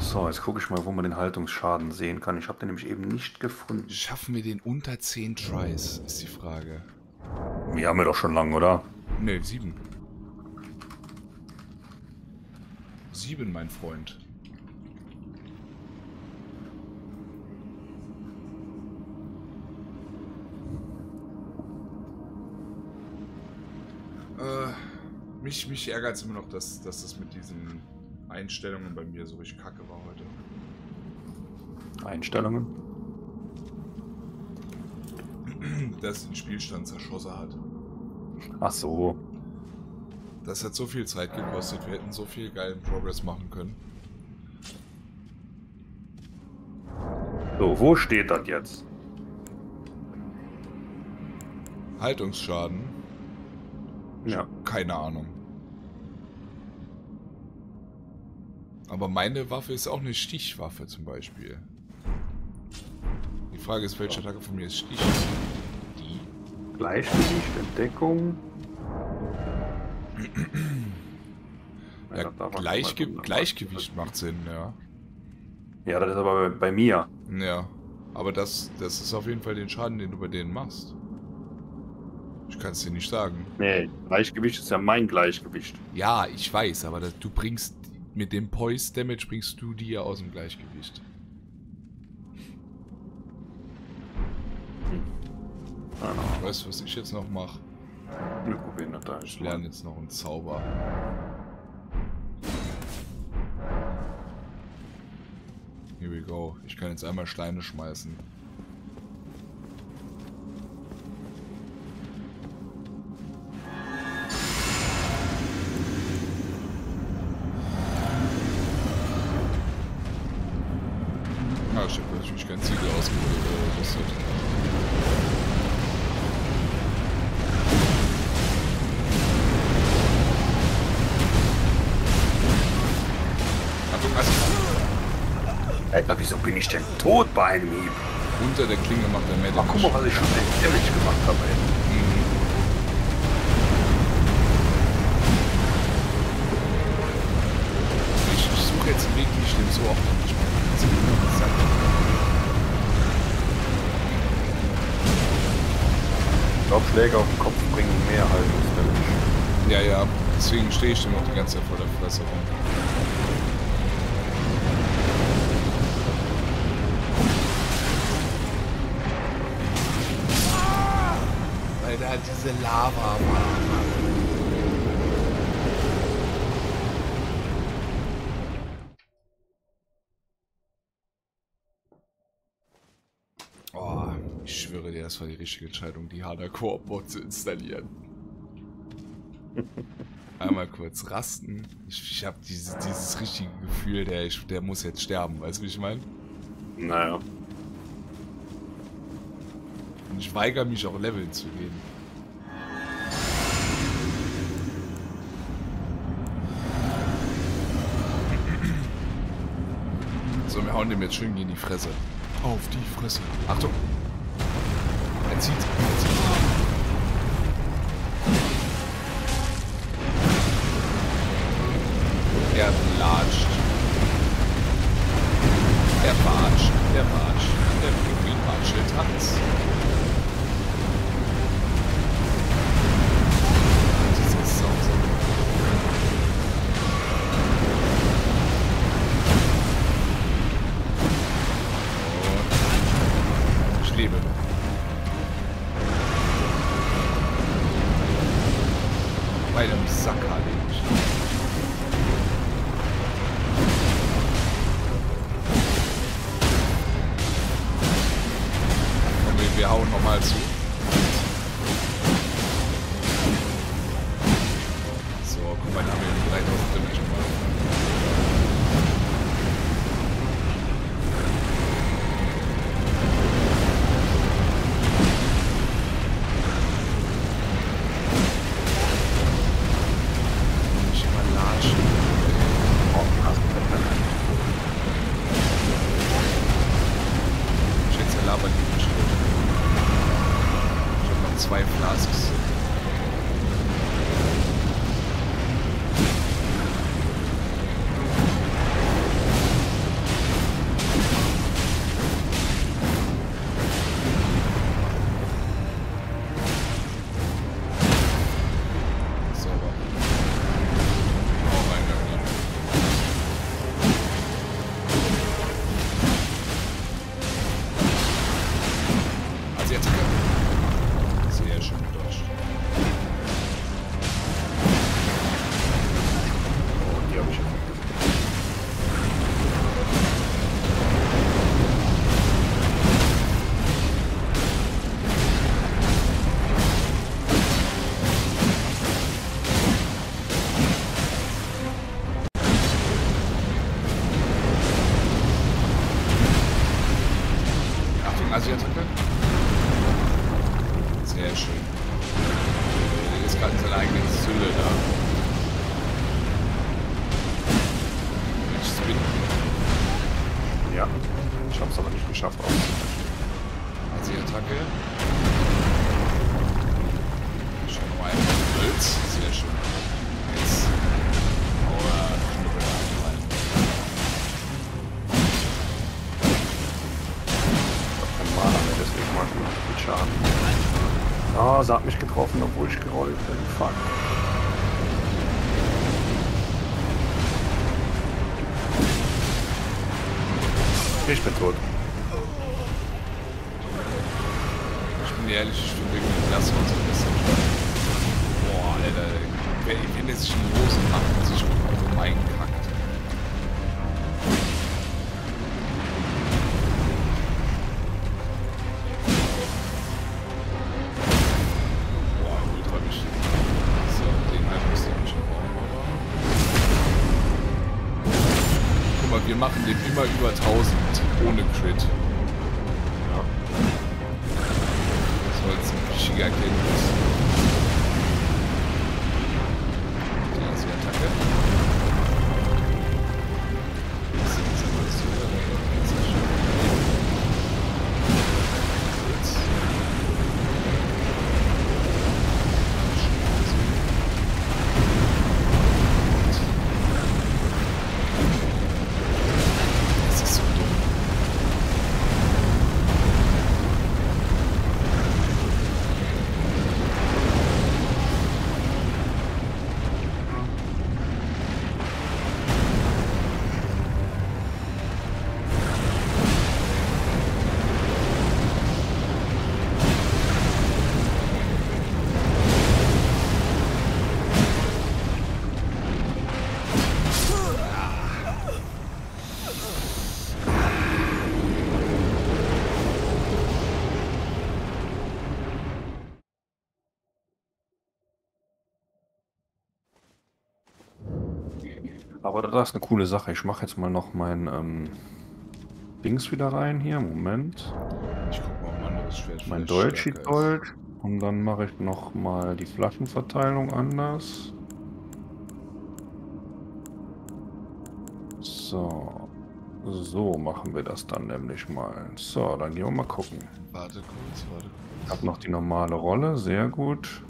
So, jetzt gucke ich mal, wo man den Haltungsschaden sehen kann. Ich habe den nämlich eben nicht gefunden. Schaffen wir den unter 10 Tries, ist die Frage. Die haben wir doch schon lange, oder? Ne, 7. 7, mein Freund. Mich ärgert es immer noch, dass das mit diesen Einstellungen bei mir so richtig kacke war heute. Einstellungen? Dass den Spielstand zerschossen hat. Ach so. Das hat so viel Zeit gekostet. Wir hätten so viel geilen Progress machen können. So, wo steht das jetzt? Haltungsschaden? Ja. Keine Ahnung. Aber meine Waffe ist auch eine Stichwaffe zum Beispiel. Die Frage ist, welche Attacke von mir ist Stich? Gleichgewicht, Entdeckung. Ja, Gleichgewicht macht Sinn, ja. Ja, das ist aber bei mir. Ja, aber das ist auf jeden Fall den Schaden, den du bei denen machst. Ich kann es dir nicht sagen. Nee, Gleichgewicht ist ja mein Gleichgewicht. Ja, ich weiß, aber du bringst mit dem Poise Damage bringst du die ja aus dem Gleichgewicht. Weißt du, was ich jetzt noch mache? Wir probieren das da. Ich lerne jetzt noch einen Zauber. Here we go. Ich kann jetzt einmal Steine schmeißen. Ah, ich habe natürlich kein Ziegel ausgerüstet. Alter, wieso bin ich denn tot bei einem Hieb? Unter der Klinge macht er mehr Damage. Ach, guck mal, was ich schon Damage gemacht habe, ey. Ich suche jetzt einen Weg, wie ich dem so auch nicht mehr ich glaube, Schläge auf den Kopf bringen mehr Haltungsdamage. Ja, ja, deswegen stehe ich dem auch die ganze Zeit vor der Fresse rum. Alter, diese Lava, Mann. Oh, ich schwöre dir, das war die richtige Entscheidung, die Hardcore-Mod zu installieren. Einmal kurz rasten. Ich habe dieses richtige Gefühl, der muss jetzt sterben. Weißt du, wie ich meine? Naja. Und ich weigere mich auch leveln zu gehen. So, wir hauen dem jetzt schön in die Fresse. Auf die Fresse. Achtung! Er zieht. einem Sack erledigt. Wir hauen nochmal zu. So, guck mal, da haben wir 3000 Damage gemacht. Ich mal latschen. Ich schätze, er labert nicht. Zwei Flasks. Sauber. Auch rein damit. Also jetzt. Sehr schön gedodged. Oh, die habe ich jetzt nicht gesehen. Achtung, Asien-Attacke. Sehr schön. Der ist gerade in seiner eigenen Zülle da. Mensch, Spin. Ja, ich hab's aber nicht geschafft aufzunehmen. Also die Attacke. Schon mal ein Holz. Sehr schön. Jetzt. Aber ich hab keinen Mana mehr, deswegen mache ich noch viel Schaden. Ah, oh, sie hat mich getroffen, obwohl ich gerollt bin. Fuck. Ich bin tot. Ich bin ehrlich, ich bin irgendwie nass und so ein bisschen. Boah, Alter, wenn der sich in die Hose macht und sich auf meinen kackt. Wir machen den immer über 1000 ohne Crit. Ja. Das war jetzt ein richtiger Erkenntnis. Da ist die Attacke. Das ist jetzt aber so. Jetzt ist aber das ist eine coole Sache. Ich mache jetzt mal noch mein Dings wieder rein hier. Moment. Ich guck mal, ob man das Schwert mein Deutsch. Und dann mache ich noch mal die Flaschenverteilung anders. So. So machen wir das dann nämlich mal. So, dann gehen wir mal gucken. Warte kurz, warte kurz. Ich habe noch die normale Rolle. Sehr gut.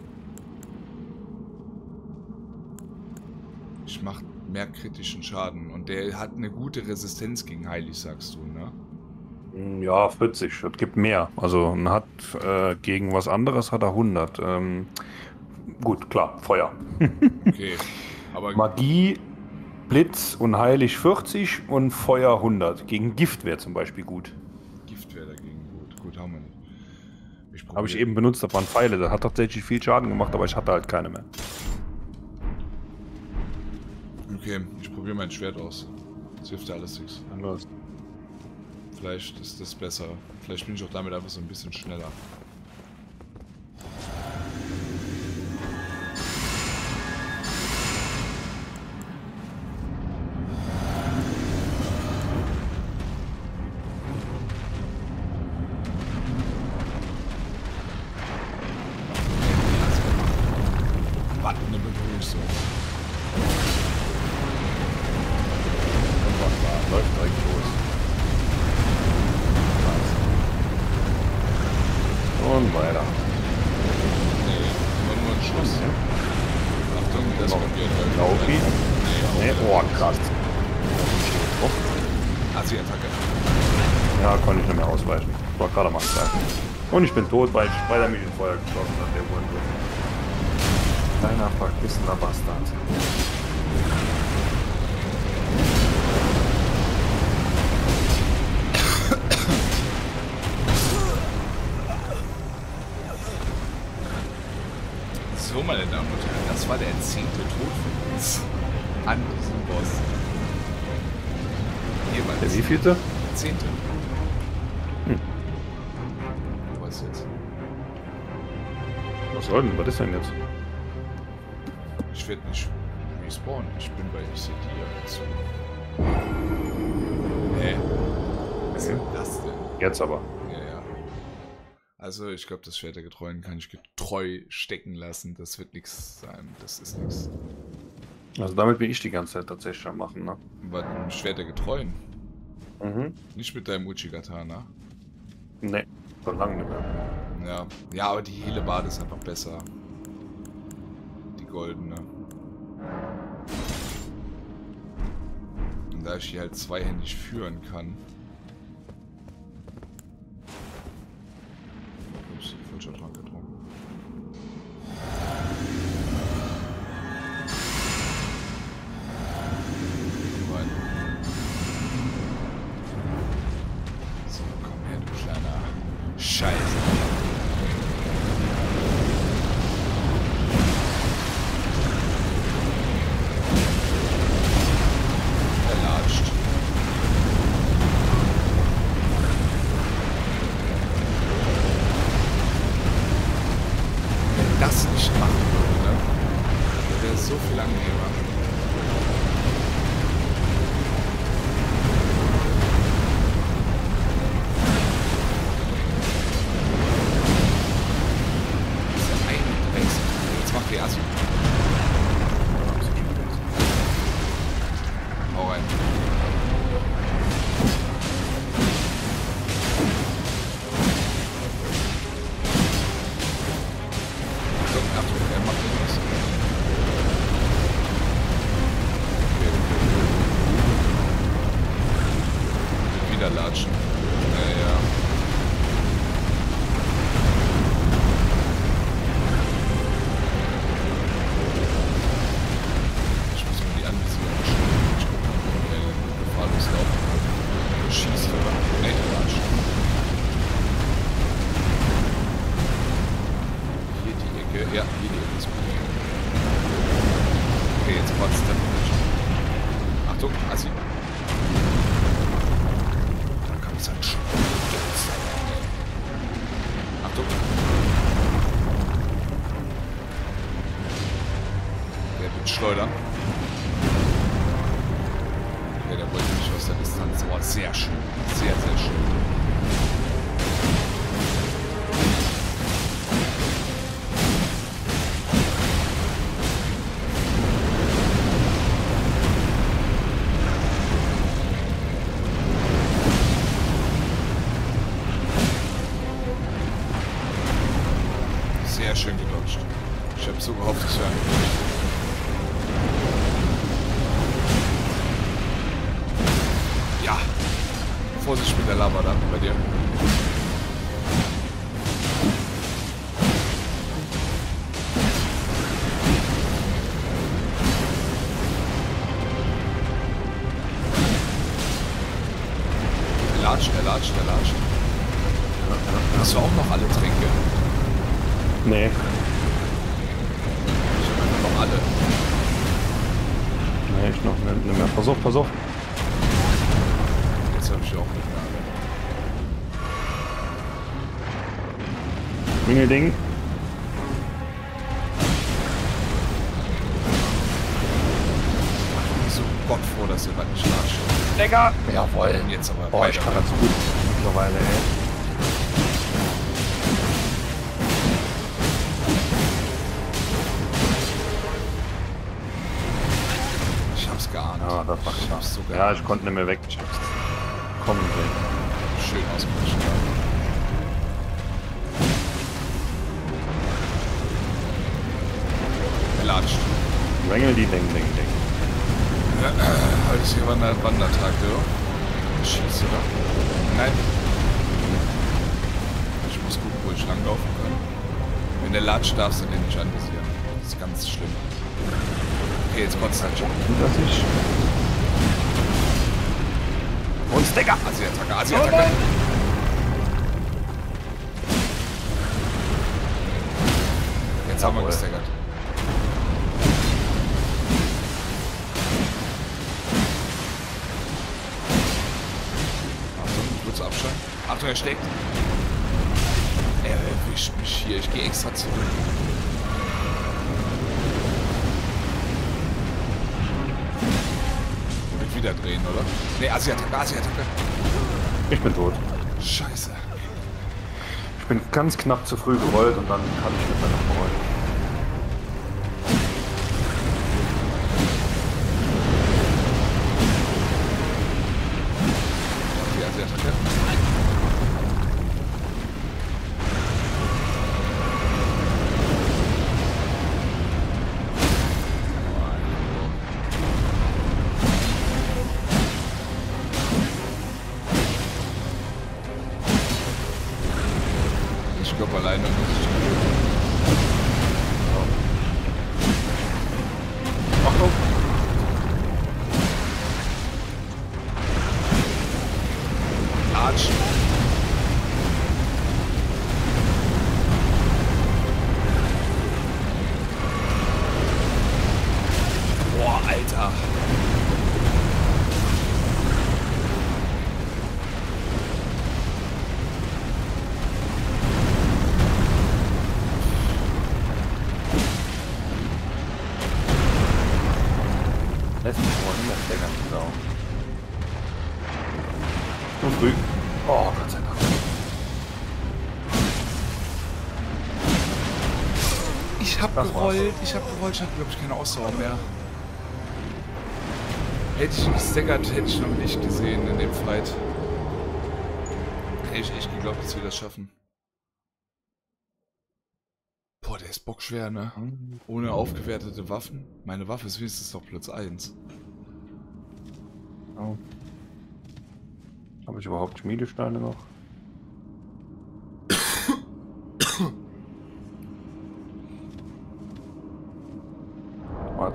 Ich mache mehr kritischen Schaden und der hat eine gute Resistenz gegen Heilig, sagst du, ne? Ja, 40. Das gibt mehr. Also hat gegen was anderes hat er 100. Gut, klar, Feuer. Okay. Aber Magie, Blitz und Heilig 40 und Feuer 100. Gegen Gift wäre zum Beispiel gut. Gift wäre dagegen gut. Gut, haben wir nicht. Habe ich eben benutzt, da waren Pfeile. Das hat tatsächlich viel Schaden gemacht, aber ich hatte halt keine mehr. Okay, ich probiere mein Schwert aus. Das hilft ja alles nichts. Dann los. Vielleicht ist das besser. Vielleicht bin ich auch damit einfach so ein bisschen schneller. Und ich bin tot, weil er mich in Feuer geschossen hat, der Wunde. Kleiner verkissener Bastard. So, meine Damen und Herren, das war der 10. Tod von uns an diesem Boss. Jeweils. Der wievielte? 10. Was ist denn jetzt? Ich werde nicht respawnen. Ich bin bei ICD jetzt. Hä? Was ist das denn? Jetzt aber. Ja, ja. Also, ich glaube, das Schwert der Getreuen kann ich getreu stecken lassen. Das wird nichts sein. Das ist nichts. Also, damit will ich die ganze Zeit tatsächlich am machen, ne? Was? Schwert der Getreuen? Mhm. Nicht mit deinem Uchigatana? Ne, schon lange nicht mehr. Ja, ja, aber die Hellebarde ist einfach besser. Die goldene. Und da ich die halt zweihändig führen kann. Ups, falscher Trank getrunken. Komm rein. So, komm her, du kleiner Scheiße. Er latscht. Hast du auch noch alle Tränke? Nee. Ich hab noch alle. Nee, ich noch Pass auf. Jetzt habe ich auch eine Frage. Ringelding. Gott vor, dass ihr halt nicht nachschaut. Lecker! Jawohl! Jetzt aber. Boah, ich kann das gut mittlerweile, ey. Ich hab's geahnt. Ja, das war knapp. Sogar. Ja, ich konnte nicht mehr weg. Ich hab's. Komm, weg. Schön ausgewichen. Er latscht. Rängel die Ding. Heute ist hier Wandertag, du. Schießt, oder? Nein. Ich muss gucken, wo ich langlaufen kann. Wenn der latscht, darfst du den nicht anvisieren. Das ist ganz schlimm. Okay, jetzt kotzt halt schon. Und Sticker! Asi-Attacke! Jetzt haben wir gesteckert. Achtung, er steckt. Er erwischt mich hier. Ich gehe extra zurück. Wird wieder drehen, oder? Ne, Asi-Attacke. Ich bin tot. Scheiße. Ich bin ganz knapp zu früh gerollt und dann habe ich mich danach gerollt. Ich hab glaube ich keine Ausdauer mehr. Hätte ich gesteckert, hätte ich noch nicht gesehen in dem Fight. Hätte ich echt geglaubt, dass wir das schaffen. Boah, der ist bockschwer, ne? Ohne aufgewertete Waffen. Meine Waffe ist wenigstens doch Platz 1. Oh. Habe ich überhaupt Schmiedesteine noch?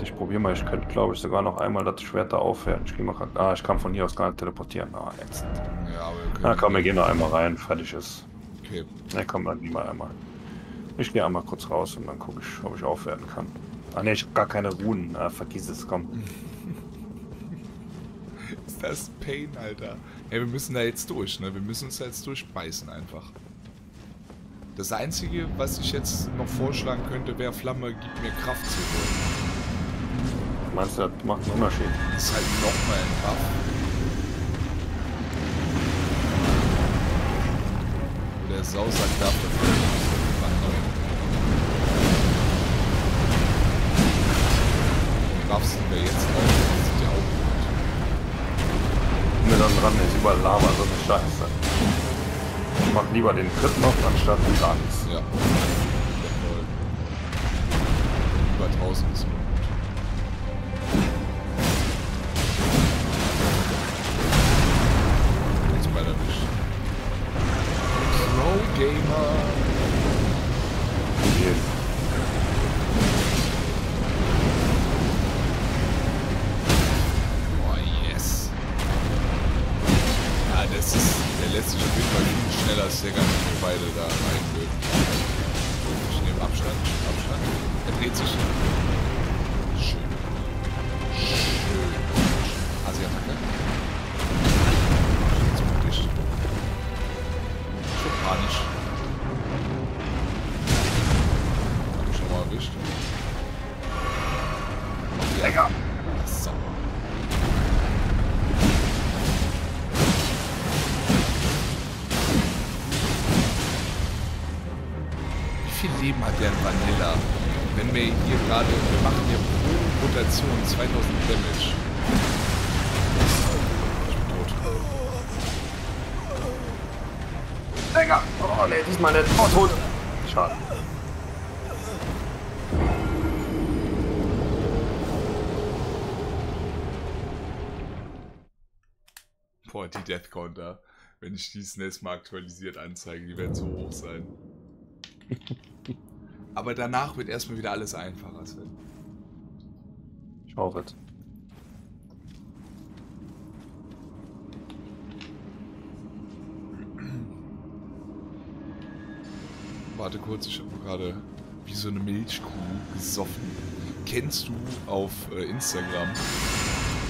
Ich probiere mal, ich könnte glaube ich sogar noch einmal das Schwert da aufwerten. Ich gehe mal grad, ich kann von hier aus gar nicht teleportieren. Ah, jetzt. Ja, aber na komm, wir gehen da einmal rein, fertig ist. Okay. Na komm, dann gehen wir einmal. Ich gehe einmal kurz raus und dann gucke ich, ob ich aufwerten kann. Ah ne, ich habe gar keine Runen. Vergiss es, komm. Ist das Pain, Alter. Ey, wir müssen da jetzt durch, ne? Wir müssen uns da jetzt durchbeißen einfach. Das Einzige, was ich jetzt noch vorschlagen könnte, wäre Flamme gibt mir Kraft zu holen. Meinst du, das macht einen Unterschied? Das ist halt nochmal ein Buff. Der Sausack darf dafür nicht. Die Buffs sind wir jetzt auch. Das sind ja auch gut. Mir dann dran ist überall Lava, so eine Scheiße. Ich mach lieber den Crit noch, anstatt den Tanz. Ja. Über 1000 ist gut. Gamer. Yes. Oh yes. Ja, das ist. Der lässt sich auf jeden Fall viel schneller als der ganze beide da reinlöten. Ich nehme Abstand. Er dreht sich. Schön. Also System hat ja ein Vanilla. Wenn wir hier gerade, wir machen hier pro Rotation 2000 Damage. Ich bin tot. Digga! Oh ne, diesmal nicht. Oh, tot! Schade. Boah, die Death Counter. Wenn ich die SNES mal aktualisiert anzeige, die werden so hoch sein. Aber danach wird erstmal wieder alles einfacher sein. Ich hoffe es. Warte kurz, ich habe gerade wie so eine Milchkuh gesoffen. Kennst du auf Instagram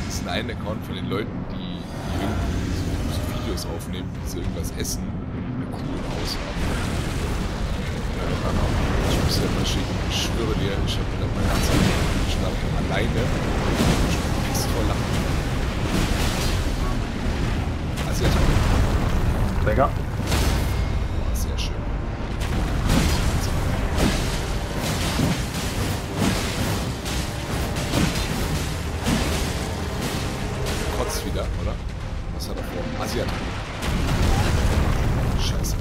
diesen einen Account von den Leuten, die irgendwie so Videos aufnehmen, wie sie irgendwas essen und eine Kuh im Haus haben? Ich muss ja mal schicken, ich schwöre dir, ich habe wieder meine ganze Zeit geschlafen alleine. Ich bin fix voll lachen. Also jetzt. Lecker. Boah, sehr schön. Kotzt wieder, oder? Was hat er vor? Asiat. Scheiße.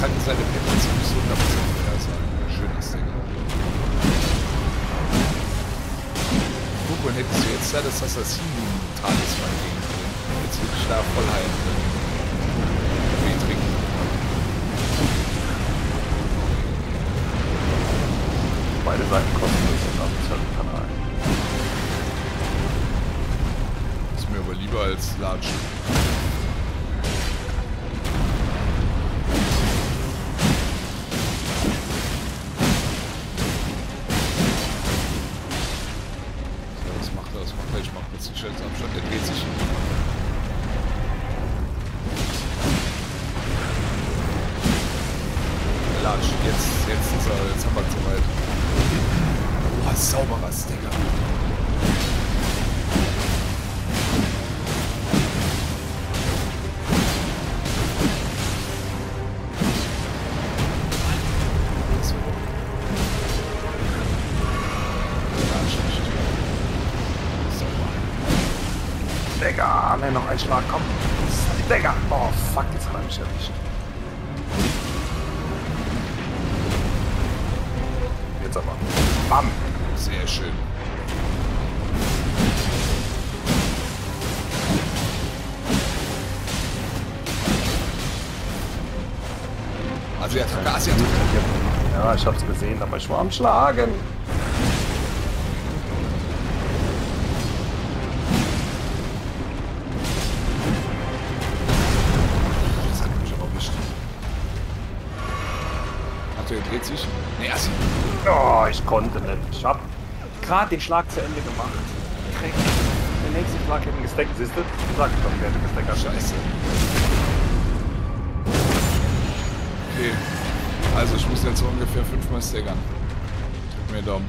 Kann seine Pets ziemlich so knapp sein. Schönes Ding. Guck, und hättest du jetzt da das Assassinen-Talisman gegen können. Jetzt wirklich da voll heilen können. Wie trinken. Beide Seiten kostenlos und ab und zu kann ein. Ist mir aber lieber als Latschen. Schlag, komm. Digga! Oh fuck, jetzt hat er mich erwischt. Jetzt aber. Bam! Sehr schön. Also, Asiat. Ja, ich hab's gesehen, aber ich war am Schlagen. Nervig. Oh, ich konnte nicht. Ich hab gerade den Schlag zu Ende gemacht. Dreck. Der nächste Schlag hätte gesteckt, siehst du? Ich sag doch, der hätte gesteckt. Scheiße. Okay. Also ich muss jetzt so ungefähr 5 mal staggern. Drück mir Daumen.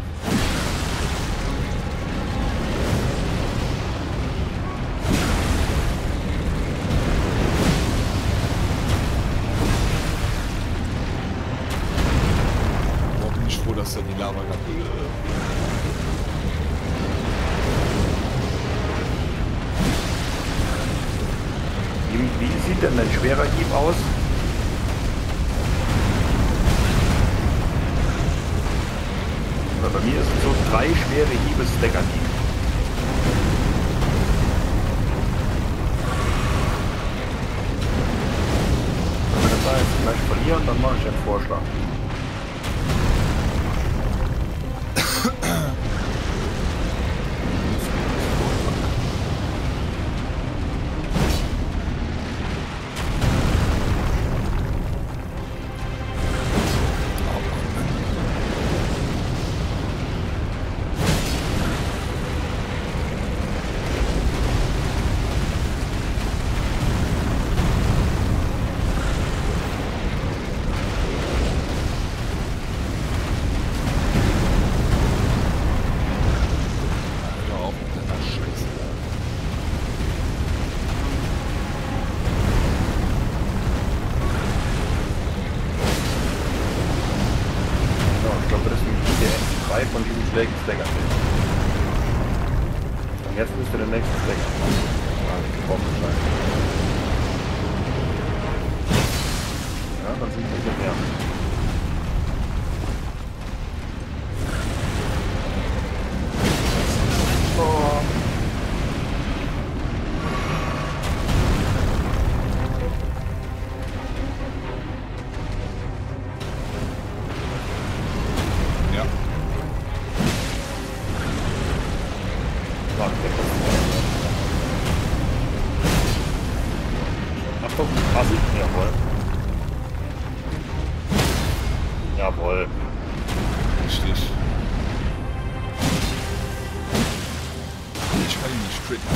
Dass dann die Lava gab. Wie sieht denn ein schwerer Hieb aus? Weil bei mir ist es so 3 schwere Hiebe Stacker Hieb. Wenn wir das jetzt gleich verlieren, dann mache ich einen Vorschlag. Achtung, passen. Jawohl. Jawohl. Richtig. Ich kann ihn nicht critten.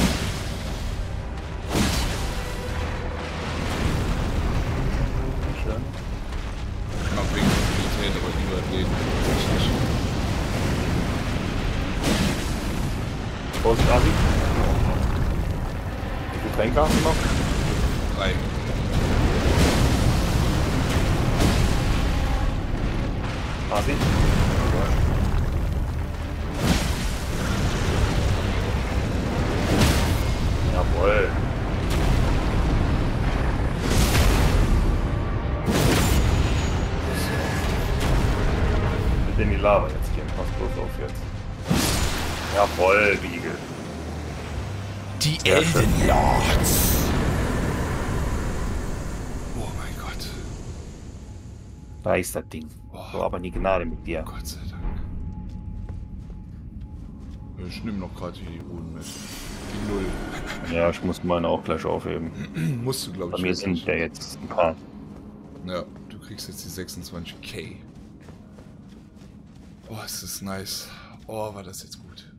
Wo ist Asi? Wie viele Tränke hast du noch? 3. Asi? Jawohl. Mit in die Lava jetzt gehen. Pass bloß auf jetzt. Jawohl, Wiegel. Die Elden Lords. Oh mein Gott. Da ist das Ding. So, aber nie Gnade mit dir. Gott sei Dank. Ich nehme noch gerade hier die Runen mit. Die 0. Ja, ich muss meine auch gleich aufheben. Musst du, glaube ich. Bei mir sind ja jetzt ein paar. Ja, du kriegst jetzt die 26k. Oh, ist das nice. Oh, war das jetzt gut.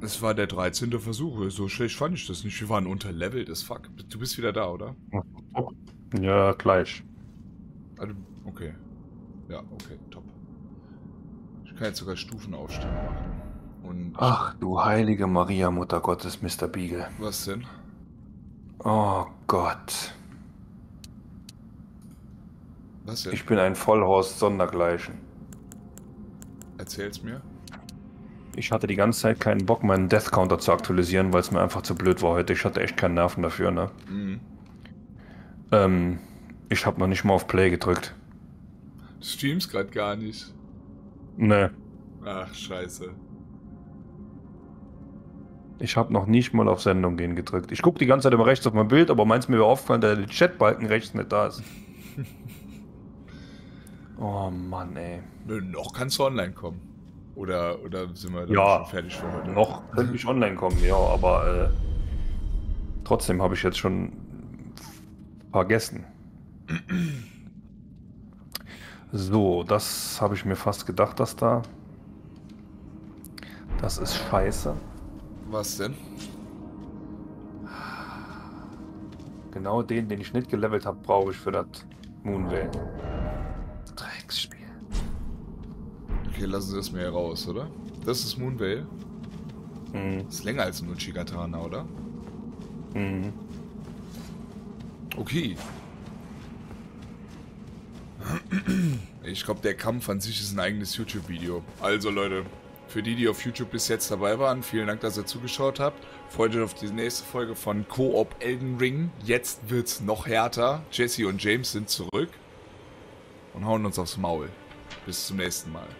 Es war der 13. Versuch. So schlecht fand ich das nicht. Wir waren unterlevelt as fuck. Du bist wieder da, oder? Ja, gleich. Also, okay. Ja, okay, top. Ich kann jetzt sogar Stufenaufstieg machen. Und ach, du heilige Maria, Mutter Gottes, Mr. Beagle. Was denn? Oh Gott. Was denn? Ich bin ein Vollhorst sondergleichen. Erzähl's mir. Ich hatte die ganze Zeit keinen Bock, meinen Death Counter zu aktualisieren, weil es mir einfach zu blöd war heute. Ich hatte echt keinen Nerven dafür, ne? Mhm. Ich habe noch nicht mal auf Play gedrückt. Du streamst gerade gar nicht. Ne. Ach, scheiße. Ich habe noch nicht mal auf Sendung gehen gedrückt. Ich gucke die ganze Zeit immer rechts auf mein Bild, aber meins mir wäre aufgefallen, dass der Chatbalken rechts nicht da ist. Oh Mann, ey. Nö, noch kannst du online kommen. Oder sind wir dann schon fertig für heute? Noch könnte ich online kommen, ja, aber trotzdem habe ich jetzt schon vergessen. So, das habe ich mir fast gedacht, dass da... Das ist scheiße. Was denn? Genau den ich nicht gelevelt habe, brauche ich für das Moonveil. Drecksspiel. Okay, lassen Sie das mir hier raus, oder? Das ist Moonveil. Mhm. Ist länger als ein Uchigatana, oder? Mhm. Okay. Ich glaube, der Kampf an sich ist ein eigenes YouTube-Video. Also Leute, für die, die auf YouTube bis jetzt dabei waren, vielen Dank, dass ihr zugeschaut habt. Freut euch auf die nächste Folge von Koop Elden Ring. Jetzt wird's noch härter. Jesse und James sind zurück. Und hauen uns aufs Maul. Bis zum nächsten Mal.